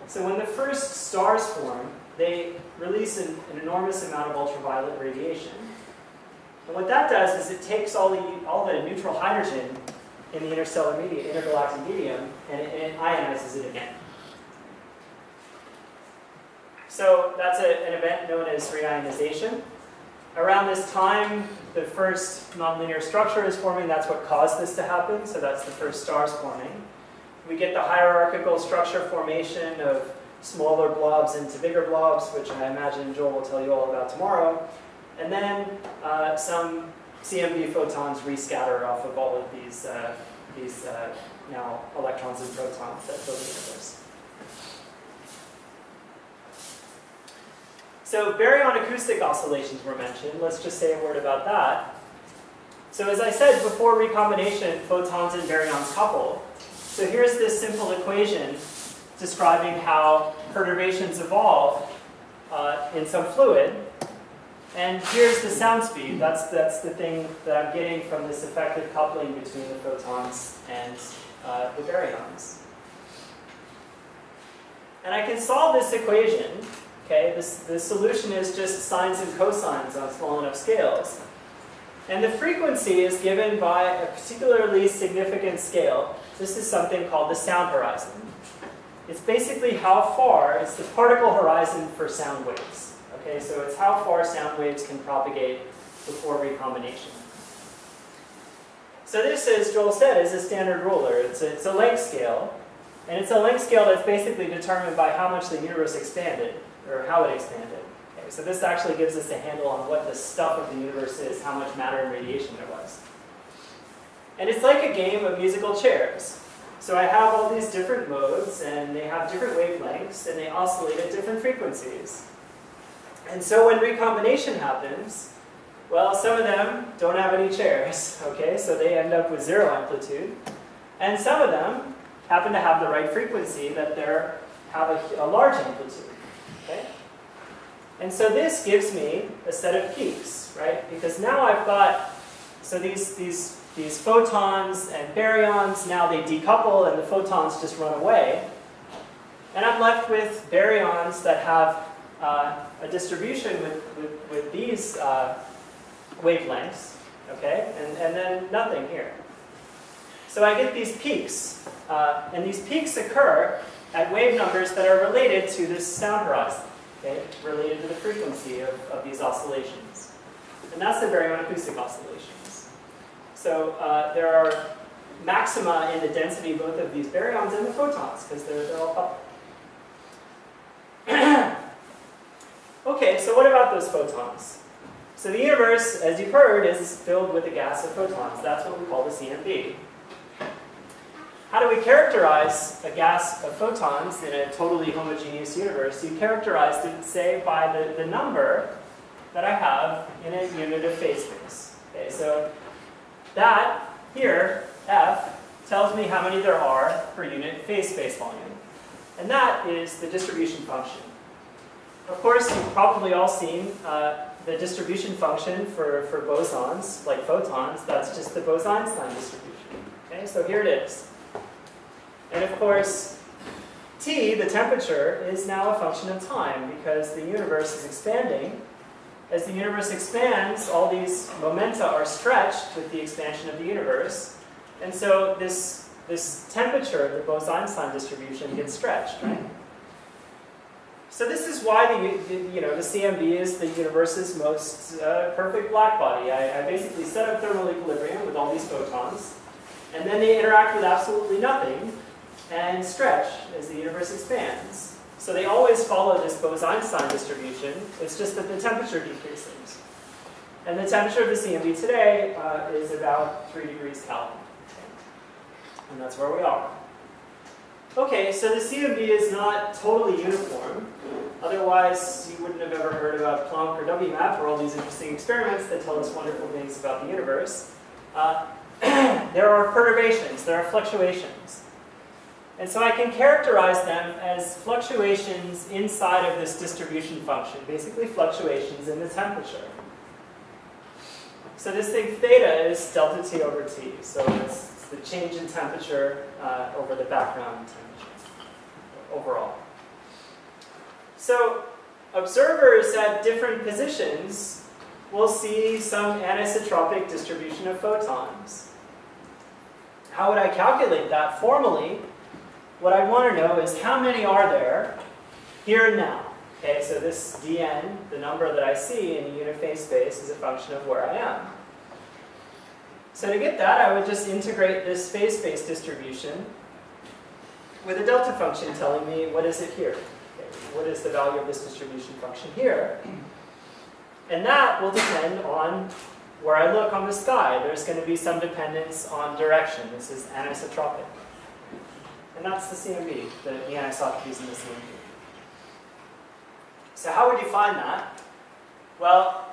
So when the first stars form, they release an, an enormous amount of ultraviolet radiation. And what that does is it takes all the, all the neutral hydrogen in the interstellar medium, intergalactic medium, and it, and it ionizes it again. So that's a, an event known as reionization. Around this time, the first nonlinear structure is forming. That's what caused this to happen. So that's the first stars forming. We get the hierarchical structure formation of smaller blobs into bigger blobs, which I imagine Joel will tell you all about tomorrow. And then uh, some C M B photons rescatter off of all of these, uh, these uh, now electrons and protons that fill the universe. So baryon acoustic oscillations were mentioned. Let's just say a word about that. So as I said before recombination, photons and baryons couple. So here's this simple equation describing how perturbations evolve uh, in some fluid. And here's the sound speed. That's, that's the thing that I'm getting from this effective coupling between the photons and uh, the baryons. And I can solve this equation. Okay, this, the solution is just sines and cosines on small enough scales. And the frequency is given by a particularly significant scale. This is something called the sound horizon. It's basically how far, it's the particle horizon for sound waves. Okay, so it's how far sound waves can propagate before recombination. So this, as Joel said, is a standard ruler. It's a, it's a length scale. And it's a length scale that's basically determined by how much the universe expanded, or how it expanded. Okay, so this actually gives us a handle on what the stuff of the universe is, how much matter and radiation there was. And it's like a game of musical chairs. So I have all these different modes, and they have different wavelengths, and they oscillate at different frequencies. And so when recombination happens, well, some of them don't have any chairs, okay? So they end up with zero amplitude. And some of them happen to have the right frequency that they're have a, a large amplitude, okay? And so this gives me a set of peaks, right? Because now I've got, so these, these These photons and baryons, now they decouple and the photons just run away. And I'm left with baryons that have uh, a distribution with, with, with these uh, wavelengths, okay? And, and then nothing here. So I get these peaks, uh, and these peaks occur at wave numbers that are related to this sound horizon, okay? Related to the frequency of, of these oscillations. And that's the baryon acoustic oscillation. So uh, there are maxima in the density both of these baryons and the photons, because they're, they're all coupled. Okay, so what about those photons? So the universe, as you've heard, is filled with a gas of photons. That's what we call the C M B. How do we characterize a gas of photons in a totally homogeneous universe? You characterize it, say, by the, the number that I have in a unit of phase space. Okay, so that, here, F, tells me how many there are per unit phase space volume. And that is the distribution function. Of course, you've probably all seen uh, the distribution function for, for bosons, like photons. That's just the Bose-Einstein distribution. Okay, so here it is. And of course, T, the temperature, is now a function of time, because the universe is expanding. As the universe expands, all these momenta are stretched with the expansion of the universe. And so this, this temperature of the Bose-Einstein distribution gets stretched, right? So this is why the, you know, the C M B is the universe's most uh, perfect black body. I, I basically set up thermal equilibrium with all these photons, and then they interact with absolutely nothing and stretch as the universe expands. So they always follow this Bose-Einstein distribution. It's just that the temperature decreases. And the temperature of the C M B today uh, is about three degrees Kelvin. And that's where we are. Okay, so the C M B is not totally uniform. Otherwise, you wouldn't have ever heard about Planck or W MAP or all these interesting experiments that tell us wonderful things about the universe. Uh, there are perturbations, there are fluctuations. And so I can characterize them as fluctuations inside of this distribution function, basically fluctuations in the temperature. So this thing theta is delta T over T. So it's, it's the change in temperature uh, over the background temperature overall. So observers at different positions will see some anisotropic distribution of photons. How would I calculate that formally? What I want to know is how many are there here and now. Okay, so this dn, the number that I see in the unit phase space, is a function of where I am. So to get that, I would just integrate this phase space distribution with a delta function telling me what is it here. Okay, what is the value of this distribution function here? And that will depend on where I look on the sky. There's going to be some dependence on direction. This is anisotropic. And that's the C M B, the, the anisotropies in the C M B. So how would you find that? Well,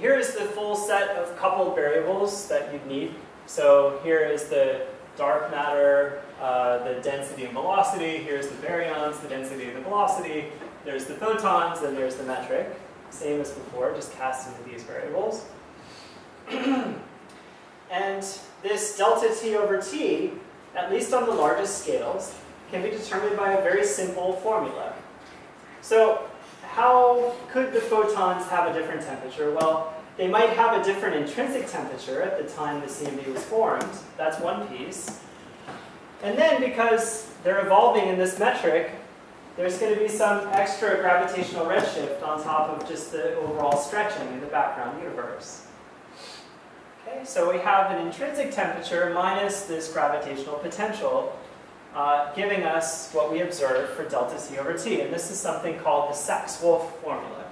here is the full set of coupled variables that you'd need. So here is the dark matter, uh, the density and velocity. Here's the baryons, the density and the velocity. There's the photons, and there's the metric. Same as before, just cast into these variables. And this delta t over t, at least on the largest scales, can be determined by a very simple formula. So how could the photons have a different temperature? Well, they might have a different intrinsic temperature at the time the C M B was formed. That's one piece. And then because they're evolving in this metric, there's going to be some extra gravitational redshift on top of just the overall stretching in the background universe. Okay, so we have an intrinsic temperature minus this gravitational potential, Uh, giving us what we observe for delta t over t. And this is something called the Sachs-Wolfe formula.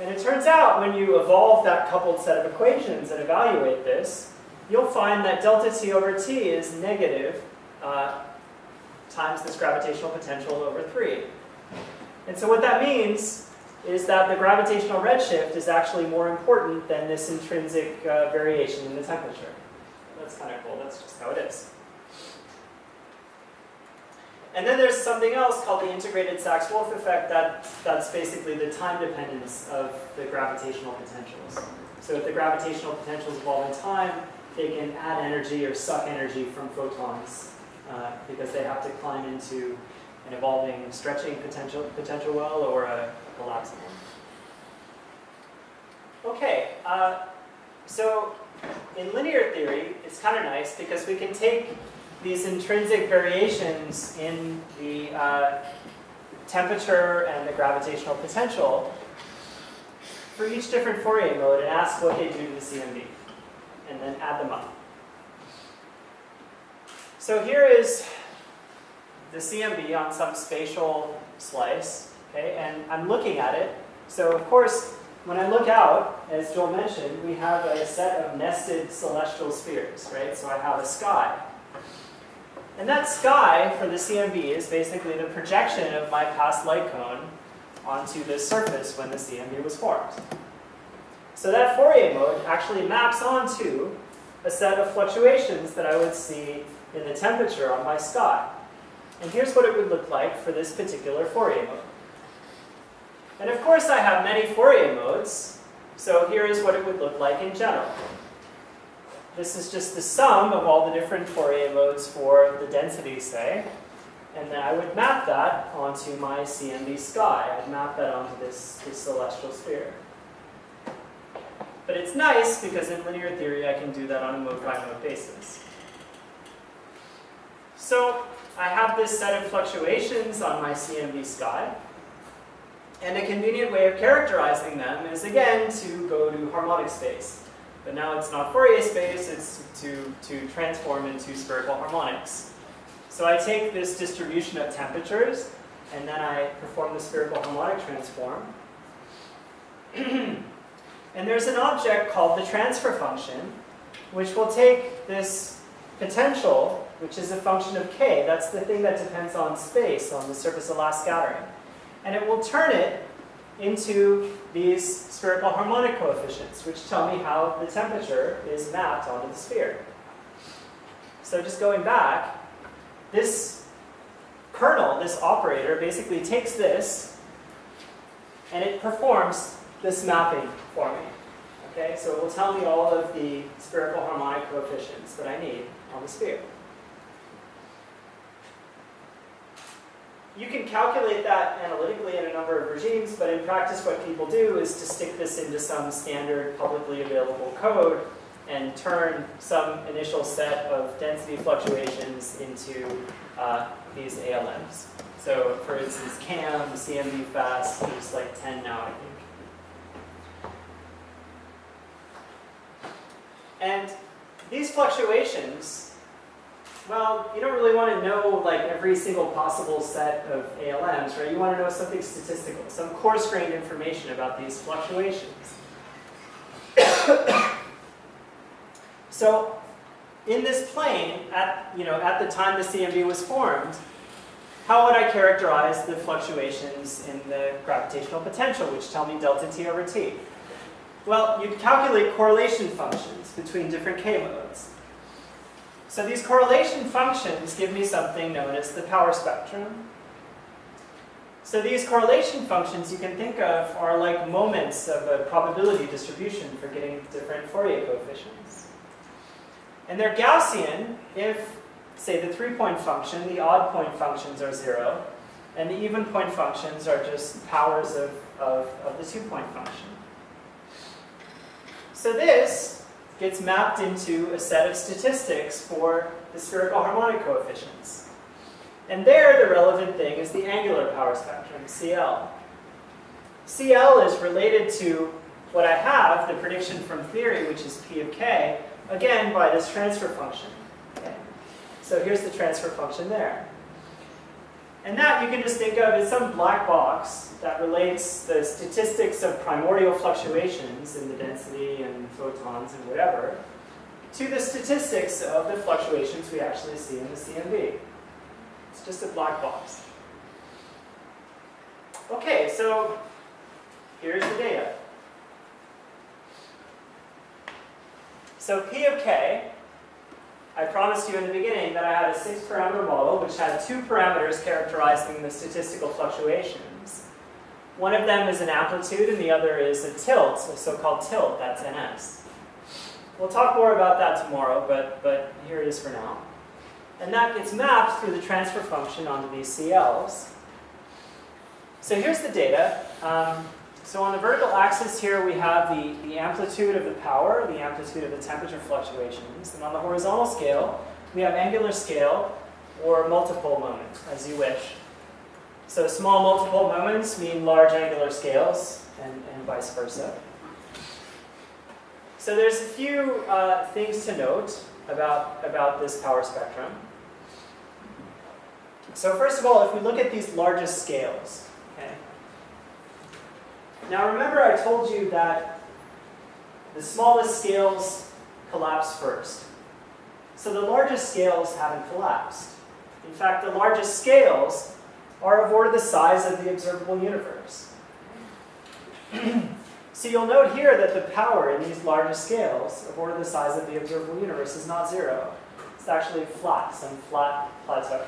And it turns out when you evolve that coupled set of equations and evaluate this, you'll find that delta t over t is negative uh, times this gravitational potential over three. And so what that means is that the gravitational redshift is actually more important than this intrinsic uh, variation in the temperature. That's kind of cool. That's just how it is. And then there's something else called the integrated Sachs-Wolfe effect. That, that's basically the time dependence of the gravitational potentials. So if the gravitational potentials evolve in time, they can add energy or suck energy from photons uh, because they have to climb into an evolving stretching potential, potential well or a collapsing one. Okay, uh, so in linear theory, it's kind of nice because we can take these intrinsic variations in the uh, temperature and the gravitational potential for each different Fourier mode and ask what they do to the C M B, and then add them up. So here is the C M B on some spatial slice, okay, and I'm looking at it. So of course, when I look out, as Joel mentioned, we have a set of nested celestial spheres, right? So I have a sky. And that sky for the C M B is basically the projection of my past light cone onto this surface when the C M B was formed. So that Fourier mode actually maps onto a set of fluctuations that I would see in the temperature on my sky. And here's what it would look like for this particular Fourier mode. And of course I have many Fourier modes, so here is what it would look like in general. This is just the sum of all the different Fourier modes for the density, say. And then I would map that onto my C M B sky. I'd map that onto this, this celestial sphere. But it's nice because in linear theory, I can do that on a mode-by-mode basis. So I have this set of fluctuations on my C M B sky. And a convenient way of characterizing them is, again, to go to harmonic space. But now it's not Fourier space, it's to, to transform into spherical harmonics. So I take this distribution of temperatures, and then I perform the spherical harmonic transform. And there's an object called the transfer function, which will take this potential, which is a function of k, that's the thing that depends on space, on the surface of last scattering, and it will turn it into these spherical harmonic coefficients, which tell me how the temperature is mapped onto the sphere. So just going back, this kernel, this operator, basically takes this and it performs this mapping for me. Okay, so it will tell me all of the spherical harmonic coefficients that I need on the sphere. You can calculate that analytically in a number of regimes, but in practice what people do is to stick this into some standard publicly available code and turn some initial set of density fluctuations into uh, these A L Ms. So for instance, CAM, C M B FAST, there's like ten now, I think. And these fluctuations, well, you don't really want to know like every single possible set of A L Ms, right? You want to know something statistical, some coarse-grained information about these fluctuations. So in this plane, at, you know, at the time the C M B was formed, how would I characterize the fluctuations in the gravitational potential, which tell me delta T over T? Well, you'd calculate correlation functions between different K modes. So these correlation functions give me something known as the power spectrum. So these correlation functions you can think of are like moments of a probability distribution for getting different Fourier coefficients. And they're Gaussian if, say, the three-point function, the odd point functions are zero, and the even point functions are just powers of, of, of the two-point function. So this gets mapped into a set of statistics for the spherical harmonic coefficients. And there, the relevant thing is the angular power spectrum, C L. C L is related to what I have, the prediction from theory, which is P of K, again, by this transfer function. So here's the transfer function there. And that you can just think of as some black box that relates the statistics of primordial fluctuations in the density and photons and whatever to the statistics of the fluctuations we actually see in the C M B. It's just a black box. Okay, so here's the data. So P of K, I promised you in the beginning that I had a six-parameter model which had two parameters characterizing the statistical fluctuations. One of them is an amplitude and the other is a tilt, a so-called tilt, that's N S. We'll talk more about that tomorrow, but, but here it is for now. And that gets mapped through the transfer function onto these C Ls. So here's the data. Um, so on the vertical axis here we have the, the amplitude of the power, the amplitude of the temperature fluctuations, and on the horizontal scale we have angular scale or multiple moment, as you wish. So small multiple moments mean large angular scales, and, and vice versa. So there's a few uh, things to note about, about this power spectrum. So first of all, if we look at these largest scales, okay? Now remember I told you that the smallest scales collapse first. So the largest scales haven't collapsed. In fact, the largest scales are of order the size of the observable universe. So you'll note here that the power in these largest scales of order the size of the observable universe is not zero. It's actually flat, some flat plateau.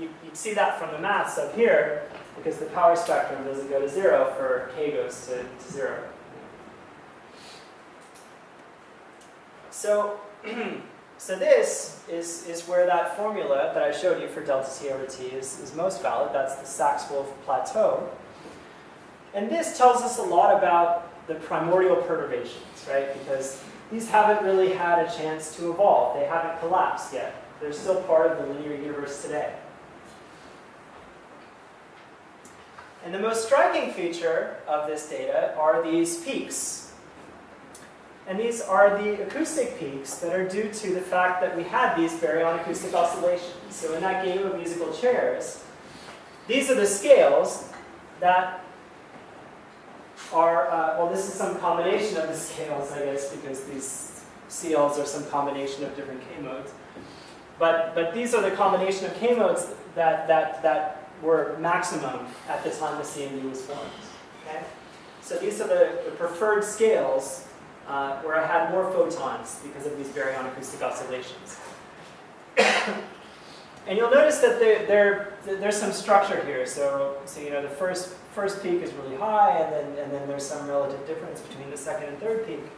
You, you see that from the maths up here, because the power spectrum doesn't go to zero for K goes to, to zero. So, so this is, is where that formula that I showed you for delta T over T is, is most valid. That's the Sachs-Wolfe plateau. And this tells us a lot about the primordial perturbations, right? Because these haven't really had a chance to evolve. They haven't collapsed yet. They're still part of the linear universe today. And the most striking feature of this data are these peaks. And these are the acoustic peaks that are due to the fact that we had these baryon acoustic oscillations. So in that game of musical chairs, these are the scales that are, uh, well, this is some combination of the scales, I guess, because these C Ls are some combination of different K modes. But, but these are the combination of K modes that, that, that were maximum at the time the C M B was formed. Okay? So these are the, the preferred scales uh, where I had more photons because of these baryon acoustic oscillations. And you'll notice that there, there, there's some structure here. So, so you know, the first, first peak is really high, and then, and then there's some relative difference between the second and third peak.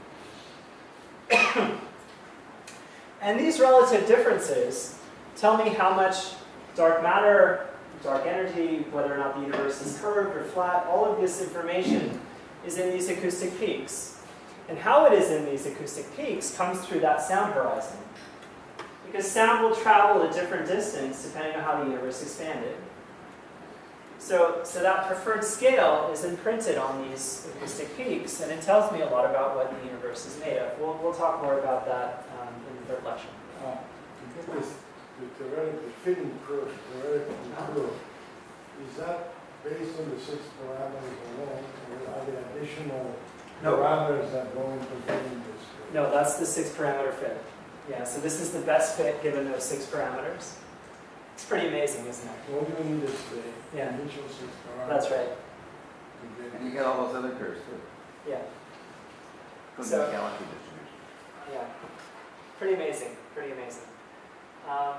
And these relative differences tell me how much dark matter, dark energy, whether or not the universe is curved or flat, all of this information is in these acoustic peaks. And how it is in these acoustic peaks comes through that sound horizon, because sound will travel a different distance depending on how the universe expanded. So, so that preferred scale is imprinted on these acoustic peaks, and it tells me a lot about what the universe is made of. We'll, we'll talk more about that um, in the third lecture. Uh, the, the theoretical fitting curve, theoretical curve, is that based on the six parameters alone, or are there additional no. parameters that go into fitting this curve? No, that's the six parameter fit. Yeah, so this is the best fit given those six parameters. It's pretty amazing, isn't it? Well, we need this fit. Yeah. That's right. And you get all those other curves too. Yeah. From so, the galaxy distribution. Yeah. Pretty amazing. Pretty amazing. Um,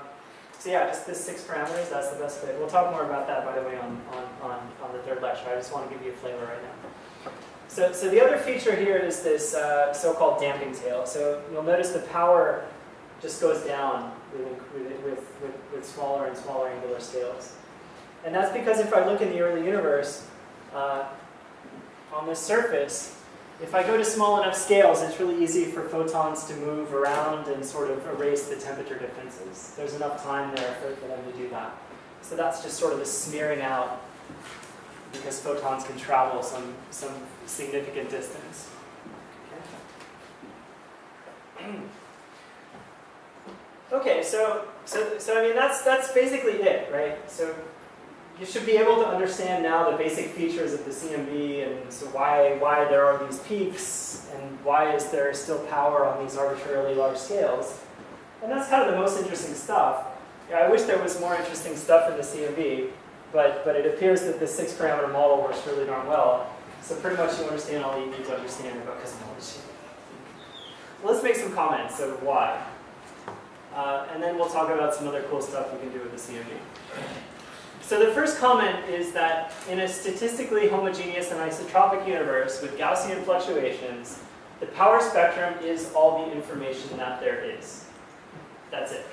so yeah, just the six parameters, that's the best fit. We'll talk more about that, by the way, on, on, on, on the third lecture. I just want to give you a flavor right now. So, so the other feature here is this uh, so-called damping tail. So you'll notice the power just goes down with, with, with, with smaller and smaller angular scales. And that's because if I look in the early universe, uh, on the surface, if I go to small enough scales, it's really easy for photons to move around and sort of erase the temperature differences. There's enough time there for, for them to do that. So that's just sort of a smearing out, because photons can travel some, some significant distance. Okay. Okay, so, so, so I mean, that's, that's basically it, right? So you should be able to understand now the basic features of the C M B, and so why, why there are these peaks, and why is there still power on these arbitrarily large scales. And that's kind of the most interesting stuff. Yeah, I wish there was more interesting stuff in the C M B, but, but it appears that the six-parameter model works really darn well. So pretty much you understand all you need to understand about cosmology. Let's make some comments of why. Uh, and then we'll talk about some other cool stuff you can do with the C M B. So the first comment is that in a statistically homogeneous and isotropic universe with Gaussian fluctuations, the power spectrum is all the information that there is. That's it.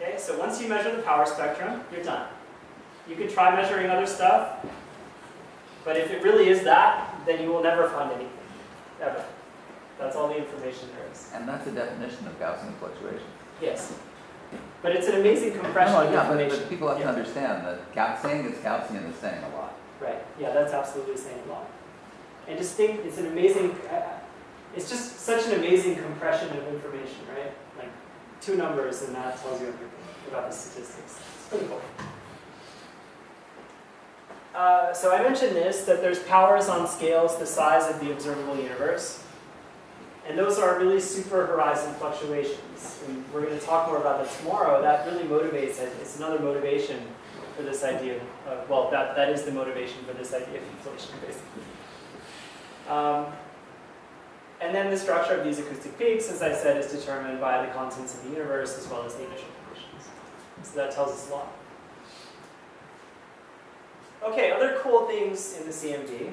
Okay, so once you measure the power spectrum, you're done. You could try measuring other stuff, but if it really is that, then you will never find anything, ever. That's all the information there is. And that's the definition of Gaussian fluctuation. Yes. But it's an amazing compression no, yeah, of information. But, but people have yeah. to understand that saying it's Gaussian is saying a lot. Right. Yeah, that's absolutely saying a lot. And just think, it's an amazing, it's just such an amazing compression of information, right? Like two numbers and that tells you everything about the statistics. It's pretty cool. Uh, so I mentioned this, that there's powers on scales the size of the observable universe. And those are really super horizon fluctuations. And we're going to talk more about that tomorrow. That really motivates it. It's another motivation for this idea. Of, well, that, that is the motivation for this idea of inflation, basically. Um, and then the structure of these acoustic peaks, as I said, is determined by the contents of the universe as well as the initial conditions. So that tells us a lot. Okay, other cool things in the C M B.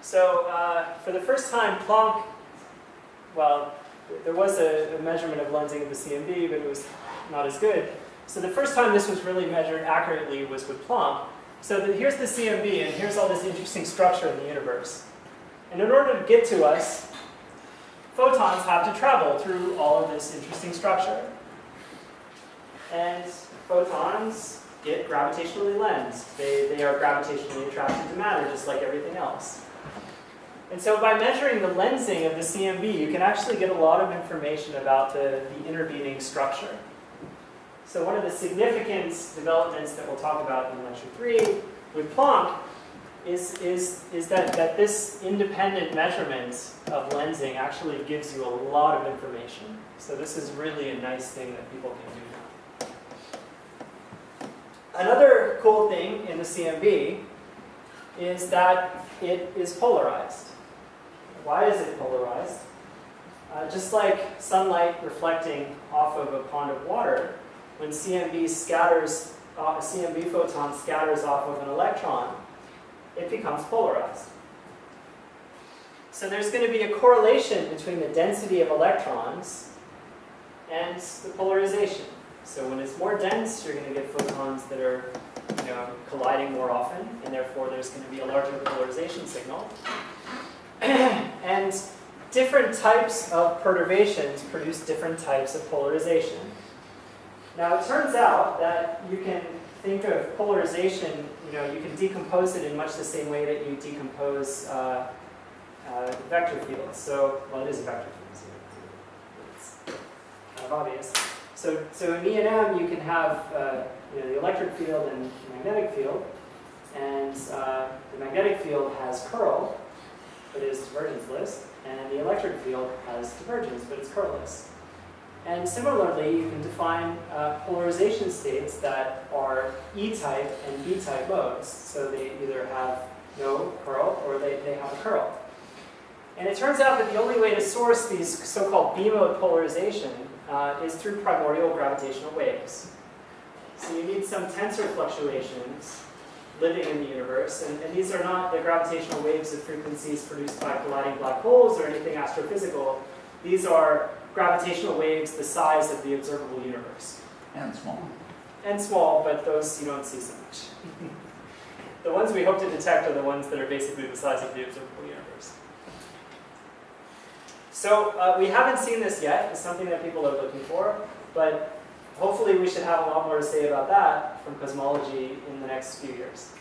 So, uh, for the first time, Planck, well, there was a, a measurement of lensing of the C M B, but it was not as good. So the first time this was really measured accurately was with Planck. So the, here's the C M B, and here's all this interesting structure in the universe. And in order to get to us, photons have to travel through all of this interesting structure. And photons get gravitationally lensed. They, they are gravitationally attracted to matter, just like everything else. And so by measuring the lensing of the C M B, you can actually get a lot of information about the, the intervening structure. So one of the significant developments that we'll talk about in lecture three with Planck is, is, is that, that this independent measurement of lensing actually gives you a lot of information. So this is really a nice thing that people can do. Another cool thing in the C M B is that it is polarized. Why is it polarized? Uh, just like sunlight reflecting off of a pond of water, when C M B scatters, uh, a C M B photon scatters off of an electron, it becomes polarized. So there's going to be a correlation between the density of electrons and the polarization. So when it's more dense, you're going to get photons that are, you know, colliding more often, and therefore there's going to be a larger polarization signal. And different types of perturbations produce different types of polarization. Now it turns out that you can think of polarization, you know, you can decompose it in much the same way that you decompose uh, uh, vector fields. So, well, it is a vector field, so it's kind of obvious. So, so in E and M, you can have uh, you know, the electric field and the magnetic field, and uh, the magnetic field has curl, but it is divergenceless, and the electric field has divergence, but it's curlless. And similarly, you can define uh, polarization states that are E-type and B-type modes. So they either have no curl or they, they have a curl. And it turns out that the only way to source these so-called B-mode polarization uh, is through primordial gravitational waves. So you need some tensor fluctuations living in the universe, and, and these are not the gravitational waves of frequencies produced by colliding black holes or anything astrophysical. These are gravitational waves the size of the observable universe. And small. And small, but those you don't see so much. The ones we hope to detect are the ones that are basically the size of the observable universe. So uh, we haven't seen this yet. It's something that people are looking for, but hopefully we should have a lot more to say about that from cosmology in the next few years.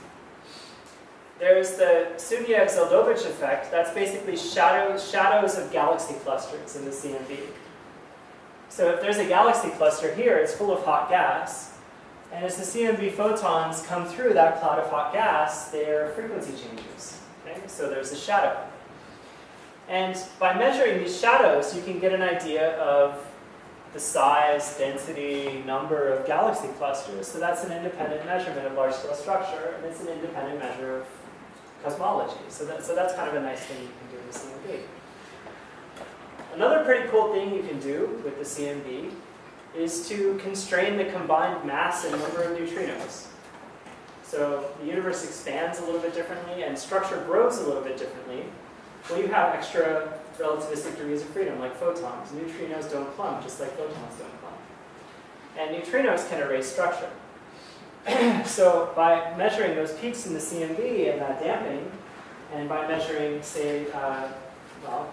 There's the Sunyaev-Zeldovich effect. That's basically shadow, shadows of galaxy clusters in the C M B. So if there's a galaxy cluster here, it's full of hot gas. And as the C M B photons come through that cloud of hot gas, their frequency changes. Okay? So there's a shadow. And by measuring these shadows, you can get an idea of the size, density, number of galaxy clusters. So that's an independent measurement of large-scale structure, and it's an independent measure of cosmology. So, that, so that's kind of a nice thing you can do with the C M B. Another pretty cool thing you can do with the C M B is to constrain the combined mass and number of neutrinos. So the universe expands a little bit differently, and structure grows a little bit differently. Well, you have extra relativistic degrees of freedom, like photons. Neutrinos don't clump, just like photons don't clump. And neutrinos can erase structure. So by measuring those peaks in the C M B and that damping, and by measuring, say, uh, well,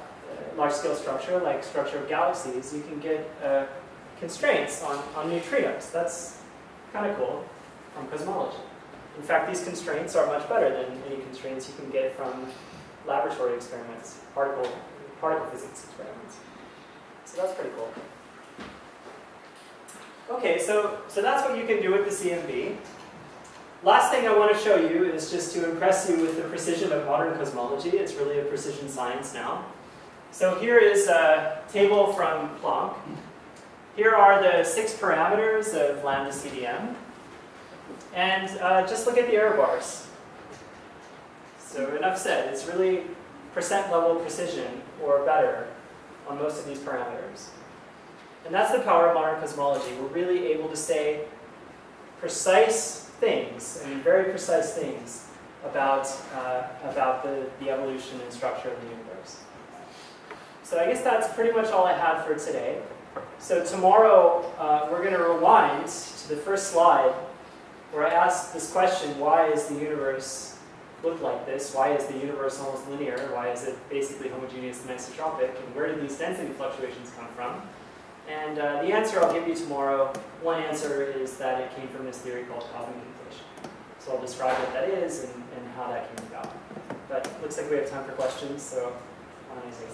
uh, large-scale structure, like structure of galaxies, you can get uh, constraints on, on neutrinos. That's kind of cool from cosmology. In fact, these constraints are much better than any constraints you can get from laboratory experiments, particle, particle physics experiments. So that's pretty cool. Okay, so, so that's what you can do with the C M B. Last thing I want to show you is just to impress you with the precision of modern cosmology. It's really a precision science now. So here is a table from Planck. Here are the six parameters of lambda C D M. And uh, just look at the error bars. So enough said, it's really percent level precision or better on most of these parameters. And that's the power of modern cosmology. We're really able to say precise things, I mean very precise things, about, uh, about the, the evolution and structure of the universe. So I guess that's pretty much all I had for today. So tomorrow uh, we're going to rewind to the first slide where I asked this question, why is the universe look like this? Why is the universe almost linear? Why is it basically homogeneous and isotropic? And where did these density fluctuations come from? And uh, the answer I'll give you tomorrow, one answer is that it came from this theory called cosmic inflation. So I'll describe what that is and, and how that came about. But it looks like we have time for questions, so why don't I take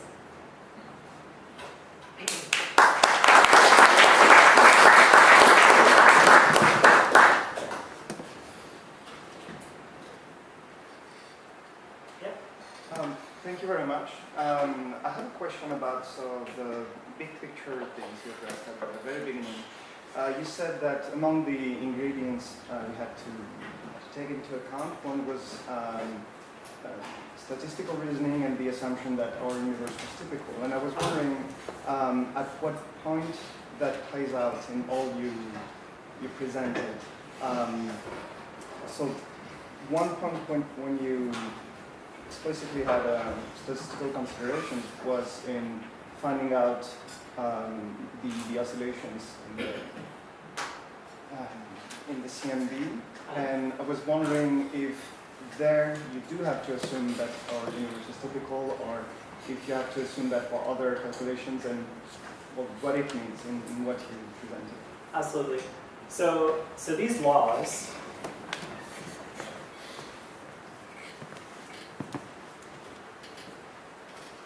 Um, I have a question about so the big picture things you addressed at the very beginning. Uh, you said that among the ingredients uh, you had to, to take into account, one was um, uh, statistical reasoning and the assumption that our universe was typical. And I was wondering um, at what point that plays out in all you you presented. Um, so one point when, when you explicitly had uh, statistical considerations was in finding out um, the, the oscillations in the, uh, in the C M B, and I was wondering if there you do have to assume that our universe is typical, or if you have to assume that for other calculations and well, what it means in, in what you presented. Absolutely. So, so these laws,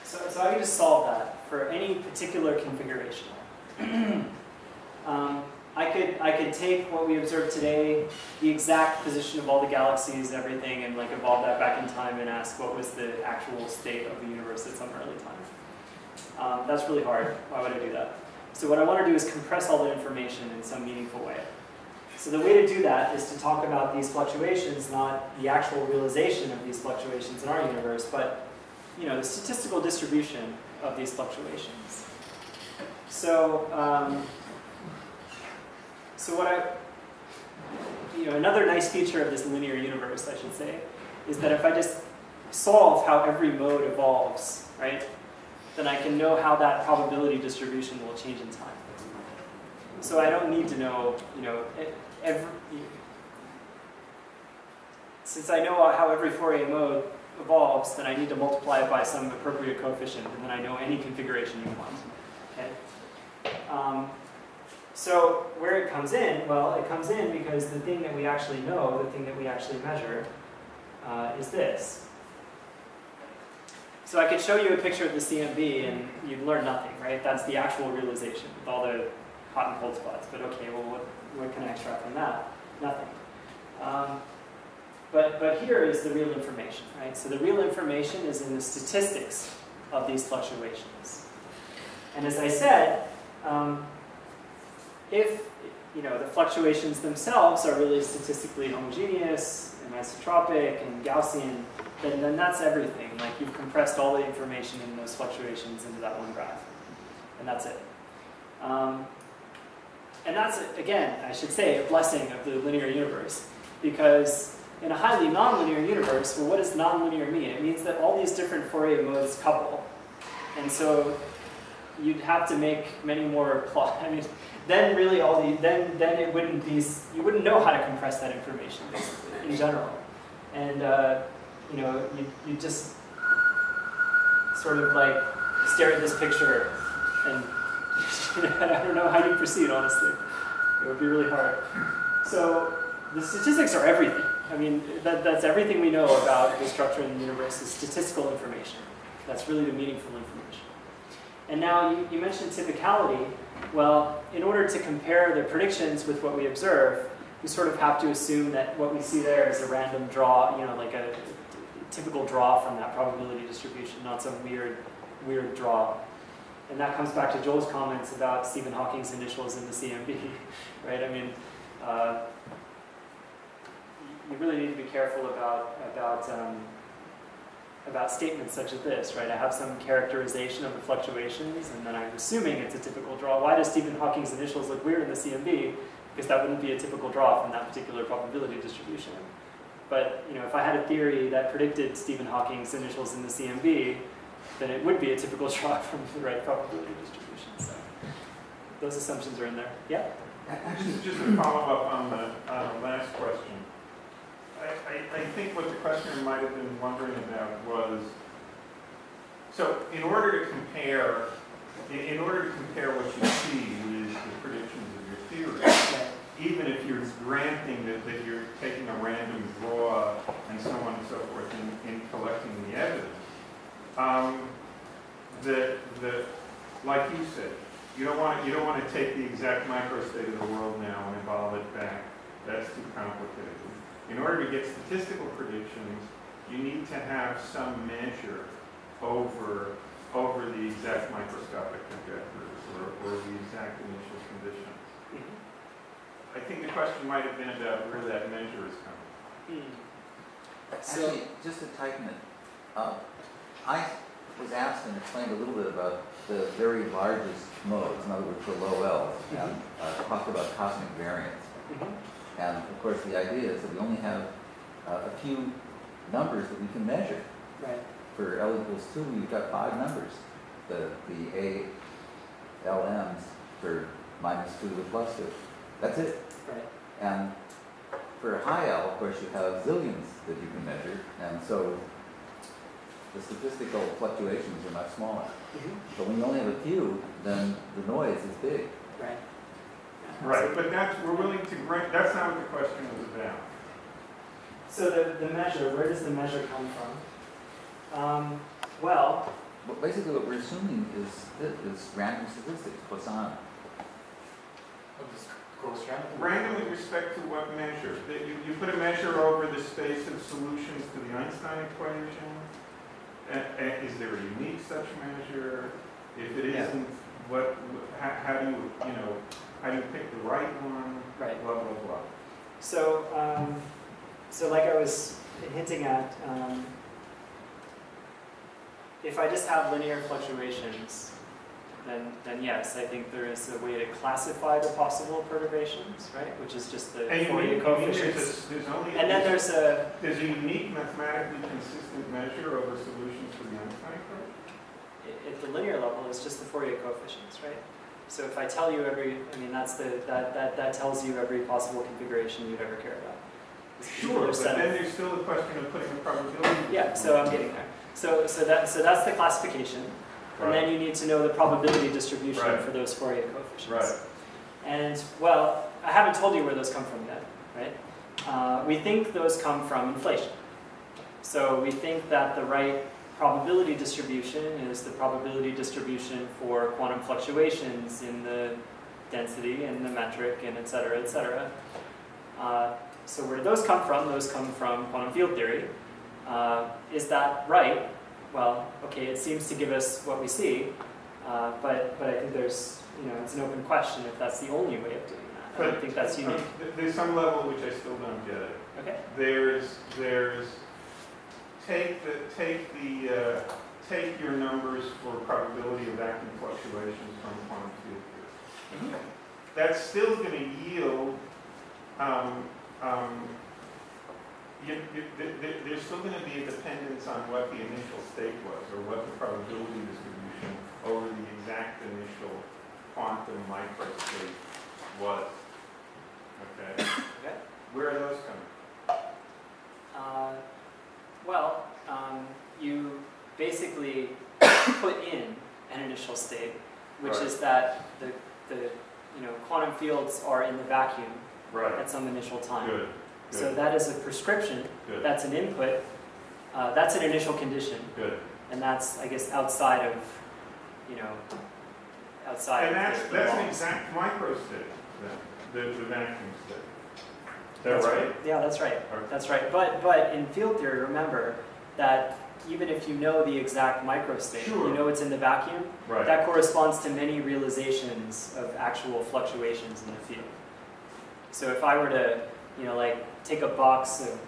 so, so I can just solve that for any particular configuration. um, I could, I could take what we observed today, the exact position of all the galaxies and everything, and like evolve that back in time and ask what was the actual state of the universe at some early time. Um, that's really hard. Why would I do that? So what I want to do is compress all the information in some meaningful way. So the way to do that is to talk about these fluctuations, not the actual realization of these fluctuations in our universe, but you know, the statistical distribution of these fluctuations. So, um, So what I, you know, another nice feature of this linear universe, I should say, is that if I just solve how every mode evolves, right, then I can know how that probability distribution will change in time. So I don't need to know, you know, every, since I know how every Fourier mode evolves, then I need to multiply it by some appropriate coefficient, and then I know any configuration you want. Okay. Um, So where it comes in, well, it comes in because the thing that we actually know, the thing that we actually measure, uh, is this. So I could show you a picture of the C M B and you'd learn nothing, right? That's the actual realization with all the hot and cold spots. But okay, well, what, what can I extract from that? Nothing. Um, but, but here is the real information, right? So the real information is in the statistics of these fluctuations. And as I said, um, if you know the fluctuations themselves are really statistically homogeneous and isotropic and Gaussian, then, then that's everything. Like you've compressed all the information in those fluctuations into that one graph, and that's it. Um, and that's, again, I should say, a blessing of the linear universe, because in a highly nonlinear universe, well, what does nonlinear mean? It means that all these different Fourier modes couple, and so you'd have to make many more plots. I mean, then really all the then then it wouldn't be you wouldn't know how to compress that information in general, and uh, you know you you just sort of like stare at this picture and I don't know how you proceed, honestly. It would be really hard. So the statistics are everything. I mean that that's everything we know about the structure in the universe is statistical information. That's really the meaningful information. And now you, you mentioned typicality. Well, in order to compare the predictions with what we observe, we sort of have to assume that what we see there is a random draw, you know, like a typical draw from that probability distribution, not some weird, weird draw. And that comes back to Joel's comments about Stephen Hawking's initials in the C M B, right? I mean, uh, you really need to be careful about about. Um, about statements such as this, right? I have some characterization of the fluctuations, and then I'm assuming it's a typical draw. Why does Stephen Hawking's initials look weird in the C M B? Because that wouldn't be a typical draw from that particular probability distribution. But you know, if I had a theory that predicted Stephen Hawking's initials in the C M B, then it would be a typical draw from the right probability distribution. So those assumptions are in there. Yeah? Just, just to follow up on the uh, last question. I, I think what the questioner might have been wondering about was, so in order to compare, in, in order to compare what you see with the predictions of your theory, even if you're granting that, that you're taking a random draw and so on and so forth in, in collecting the evidence, um, the, the, like you said, you don't want to, you don't want to take the exact microstate of the world now and evolve it back. That's too complicated. In order to get statistical predictions, you need to have some measure over, over the exact microscopic conjectures or, or the exact initial conditions. Mm-hmm. I think the question might have been about where that measure is coming from. Mm. So, actually, just to tighten it up, I was asked and explained a little bit about the very largest modes, in other words, the low L, mm-hmm. and uh, talked about cosmic variance. Mm-hmm. And of course, the idea is that we only have uh, a few numbers that we can measure. Right. For L equals two, we've got five numbers: the the A L M's for minus two to plus two. That's it. Right. And for high L, of course, you have zillions that you can measure. And so the statistical fluctuations are much smaller. Mm-hmm. But when you only have a few, then the noise is big. Right. Right, but that's, we're willing to grant, that's not what the question was about. So the, the measure, where does the measure come from? Um, well... But basically what we're assuming is, is random statistics, Poisson. Random with respect to what measure? You, you put a measure over the space of solutions to the Einstein equation. Uh, uh, is there a unique such measure? If it isn't, what? How, how do you, you know, how do you pick the right one? Right. Blah blah blah. So, um, so like I was hinting at, um, if I just have linear fluctuations. Then, then yes, I think there is a way to classify the possible perturbations, right? Which is just the and Fourier coefficients. There's, there's only and then there's a there's a unique mathematically consistent measure over solutions to the Einstein equation. At the linear level, it's just the Fourier coefficients, right? So if I tell you every, I mean that's the that that that tells you every possible configuration you'd ever care about. Sure, but then there's still the question of putting a probability. Yeah, so I'm getting there. So so that so that's the classification. And right. then you need to know the probability distribution right. for those Fourier coefficients. Right. And, well, I haven't told you where those come from yet, right? Uh, we think those come from inflation. So we think that the right probability distribution is the probability distribution for quantum fluctuations in the density and the metric and et cetera, et cetera. Uh, so where those come from, those come from quantum field theory. Uh, is that right? Well, okay, it seems to give us what we see, uh, but but I think there's, you know, it's an open question if that's the only way of doing that. But I don't think that's unique. Some, there's some level which I still don't get it. Okay. There's there's take the take the uh, take your numbers for probability of vacuum fluctuations from quantum field theory. Mm-hmm. That's still going to yield. Um, um, You, you, there, there's still going to be a dependence on what the initial state was, or what the probability distribution over the exact initial quantum microstate was. Okay. Okay. Where are those coming? Uh, well, um, you basically put in an initial state, which right. is that the the you know quantum fields are in the vacuum right. at some initial time. Good. Good. So that is a prescription, Good. that's an input, uh, that's an initial condition, Good. and that's, I guess, outside of, you know, outside and that's, of the that's an exact microstate, the, the vacuum state. Is that that's right? right? Yeah, that's right. Okay. That's right. But, but in field theory, remember that even if you know the exact microstate, sure. you know it's in the vacuum, right. that corresponds to many realizations of actual fluctuations in the field. So if I were to... You know, like, take a box of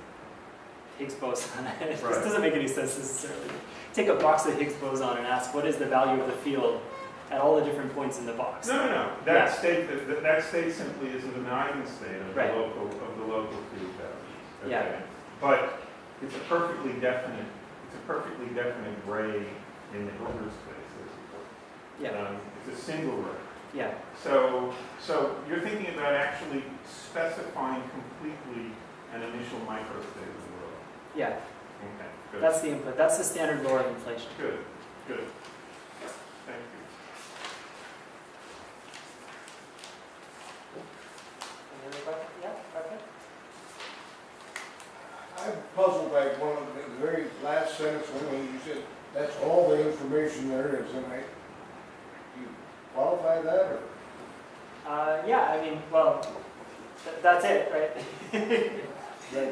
Higgs boson. This right. doesn't make any sense necessarily. Take a box of Higgs boson and ask, what is the value of the field at all the different points in the box? No, no, no. That, yeah. state, that, that state simply is an eigenstate of, right. the local, of the local field value. Okay. Yeah. But it's a perfectly definite, it's a perfectly definite ray in the Hilbert space. Yeah. Um, it's a single ray. Yeah. So, so you're thinking about actually specifying completely an initial microstate of the world. Yeah. Okay. Good. That's the input. That's the standard law of inflation. Good. Good. Thank you. Any other questions? Yeah. Okay. I'm puzzled by one of the very last sentence when you said that's all the information there is, and I. Qualify that? Or? Uh, yeah, I mean, well, th that's it, right?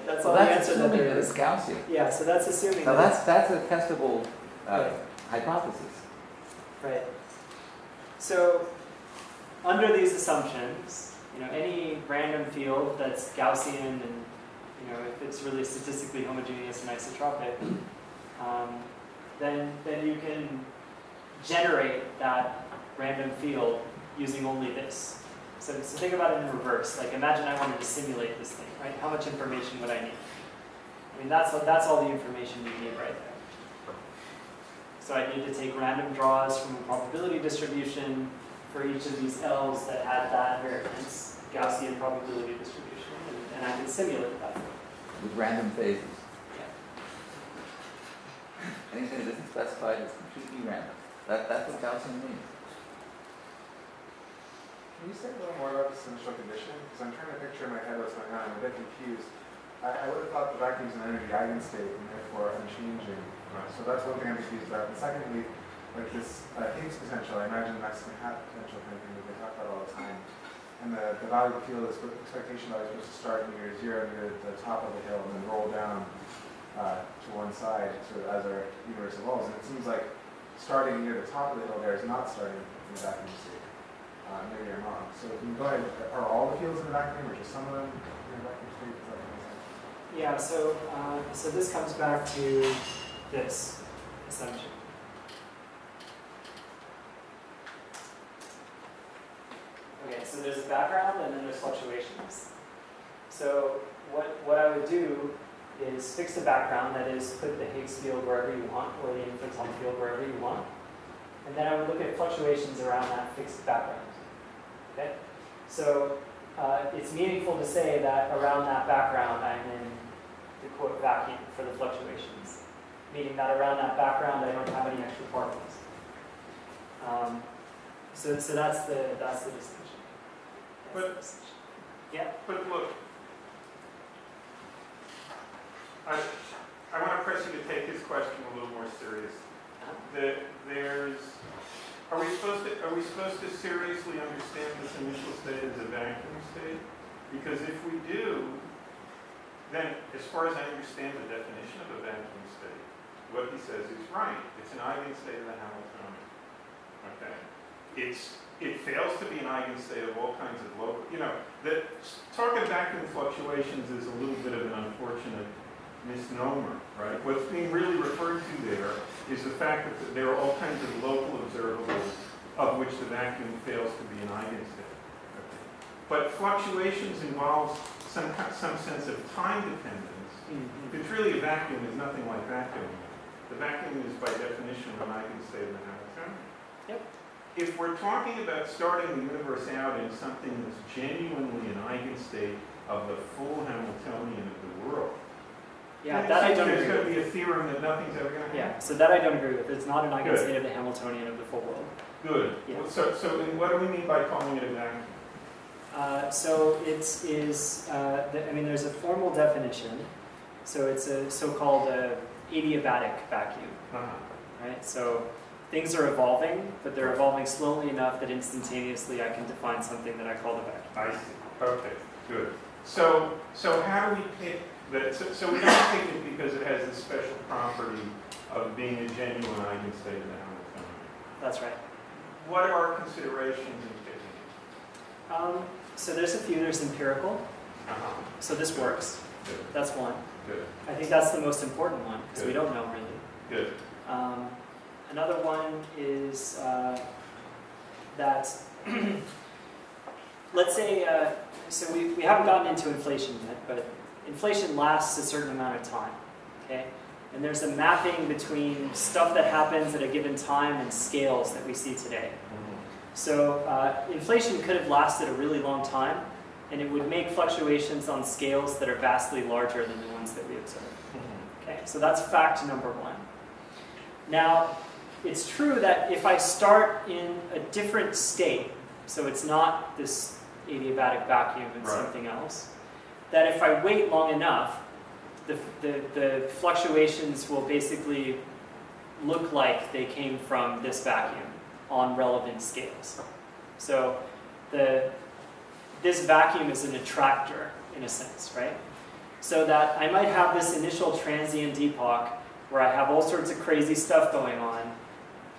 That's all well, the that's answer that there is. Gaussian. Yeah, so that's assuming. Now that that's that's a testable uh, right. hypothesis. Right. So, under these assumptions, you know, any random field that's Gaussian and you know if it's really statistically homogeneous and isotropic, um, then then you can generate that random field using only this. So, so think about it in reverse. Like imagine I wanted to simulate this thing, right? How much information would I need? I mean that's that's all the information you need right there. So I need to take random draws from a probability distribution for each of these L's that had that variance, Gaussian probability distribution, and, and I can simulate that. With random phases. Yeah. Anything that isn't specified is completely random. That, that's what Gaussian means. Can you say a little more about this initial condition? Because I'm trying to picture in my head what's going on. I'm a bit confused. I, I would have thought the vacuum is an energy eigenstate and therefore unchanging. Right. So that's one thing I'm confused about. And secondly, like this uh, Higgs potential, I imagine that's the half potential kind of thing that they talk about all the time. And the, the value of the field is expectation value is supposed to start near zero, near the top of the hill, and then roll down uh, to one side sort of as our universe evolves. And it seems like starting near the top of the hill there is not starting in the vacuum state. Uh, maybe I'm wrong. So if you go ahead, are all the fields in the vacuum, or just some of them in the vacuum state? Does that make sense? Yeah, so, uh, so this comes back to this assumption. Okay, so there's a background and then there's fluctuations. So what, what I would do is fix the background, that is put the Higgs field wherever you want or the inflaton field wherever you want. And then I would look at fluctuations around that fixed background. Okay? So uh, it's meaningful to say that around that background I'm in the quote vacuum for the fluctuations. Meaning that around that background I don't have any extra particles. Um, so so that's the that's the distinction. But, yeah. But look, I, I want to press you to take his question a little more seriously. That there's, are we supposed to are we supposed to seriously understand this initial state as a vacuum state? Because if we do, then as far as I understand the definition of a vacuum state, what he says is right. It's an eigenstate of the Hamiltonian. Okay. It's It fails to be an eigenstate of all kinds of local, you know, that talking vacuum fluctuations is a little bit of an unfortunate misnomer, right? What's being really referred to there is the fact that there are all kinds of local observables of which the vacuum fails to be an eigenstate. Okay. But fluctuations involves some, some sense of time dependence. Mm-hmm. It's really a vacuum is nothing like vacuum. The vacuum is by definition an eigenstate of the Hamiltonian. Yep. If we're talking about starting the universe out in something that's genuinely an eigenstate of the full Hamiltonian of the world, yeah, that I don't agree with. There's going to be a theorem that nothing's ever going to happen. Yeah, so that I don't agree with. It's not an eigenstate Good. of the Hamiltonian of the full world. Good. Yeah. Well, so, so what do we mean by calling it a vacuum? Uh, so it is. Uh, the, I mean, there's a formal definition. So it's a so-called uh, adiabatic vacuum, uh-huh. right? So. Things are evolving, but they're evolving slowly enough that instantaneously I can define something that I call the vacuum. I see. Okay, good. So, so how do we pick that? So, so we don't pick it because it has this special property of being a genuine eigenstate of the Hamiltonian. That's right. What are our considerations in picking it? Um, so there's a few. There's empirical. Uh-huh. So this good. works. Good. That's one. Good. I think that's the most important one because we don't know really. Good. Um, Another one is uh, that, let's say, uh, so we, we haven't gotten into inflation yet, but inflation lasts a certain amount of time, okay? And there's a mapping between stuff that happens at a given time and scales that we see today. So uh, inflation could have lasted a really long time, and it would make fluctuations on scales that are vastly larger than the ones that we observe, okay? So that's fact number one. Now, it's true that if I start in a different state, so it's not this adiabatic vacuum, it's right. something else, that if I wait long enough, the, the, the fluctuations will basically look like they came from this vacuum on relevant scales. So the, this vacuum is an attractor, in a sense, right? So that I might have this initial transient epoch where I have all sorts of crazy stuff going on,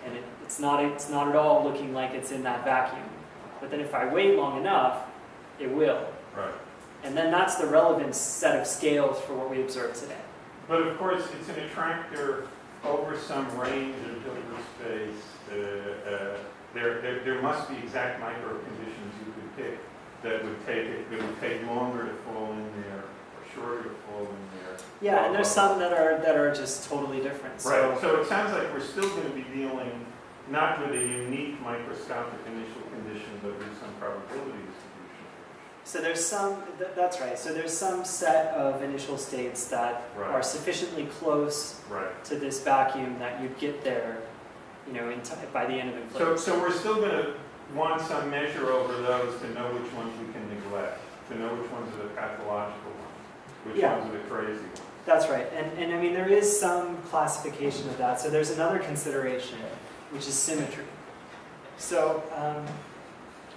and it, it's not it's not at all looking like it's in that vacuum. But then if I wait long enough, it will. Right. And then that's the relevant set of scales for what we observe today. But of course, it's an attractor over some range of Hilbert space. Uh, uh, there, there, there must be exact micro conditions you could pick that would take it, that would take longer to fall in there. Shorter to fall in there. Yeah, and there's some that are that are just totally different. So. Right. So it sounds like we're still going to be dealing not with a unique microscopic initial condition, but with some probability distribution. So there's some, th that's right, so there's some set of initial states that right. are sufficiently close right. to this vacuum that you'd get there, you know, in t by the end of inflation. So, so we're still going to want some measure over those to know which ones we can neglect, to know which ones are the pathological ones, which yeah. ones are the crazy ones. That's right, and, and I mean there is some classification of that. So there's another consideration, which is symmetry. So, um,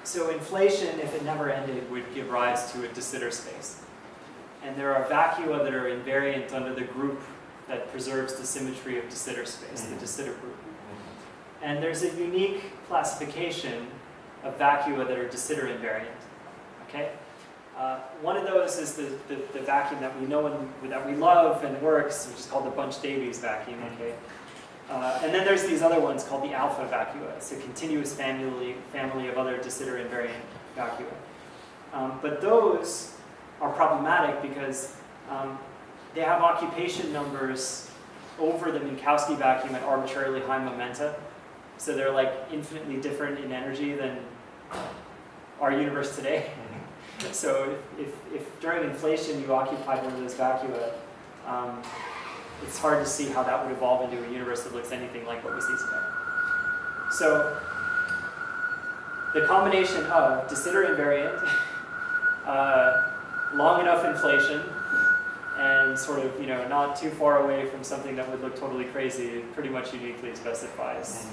so inflation, if it never ended, would give rise to a de Sitter space. And there are vacua that are invariant under the group that preserves the symmetry of de Sitter space, mm-hmm. the de Sitter group. Mm-hmm. And there's a unique classification of vacua that are de Sitter invariant. Okay? Uh, one of those is the, the, the vacuum that we know and that we love and works, which is called the Bunch Davies vacuum. Okay, uh, and then there's these other ones called the alpha vacua. It's a continuous family family of other de Sitter invariant vacua. Um, but those are problematic because um, they have occupation numbers over the Minkowski vacuum at arbitrarily high momenta, so they're like infinitely different in energy than our universe today. So if, if, if during inflation you occupied one of those vacua, um, it's hard to see how that would evolve into a universe that looks anything like what we see today. So the combination of de Sitter invariant, uh, long enough inflation, and sort of, you know, not too far away from something that would look totally crazy pretty much uniquely specifies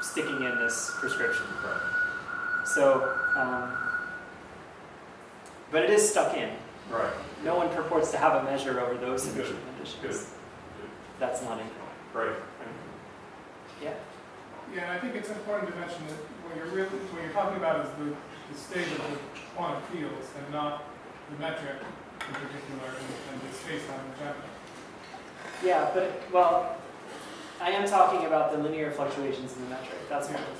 sticking in this prescription. So. Um, But it is stuck in. Right. No one purports to have a measure over those sufficient conditions. Good. Good. That's not important. Right. Yeah. Yeah, I think it's important to mention that what you're really, what you're talking about is the, the state of the quantum fields and not the metric in particular and the space-time in general. Yeah, but well, I am talking about the linear fluctuations in the metric. That's yeah. one,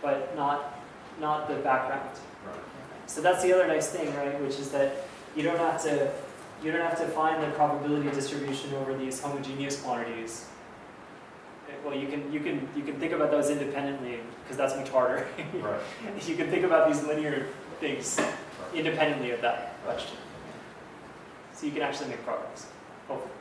but not not the background. Right. So that's the other nice thing, right? Which is that you don't have to you don't have to find the probability distribution over these homogeneous quantities. Well, you can you can you can think about those independently because that's much harder. Right. You can think about these linear things independently of that question. So you can actually make progress, hopefully.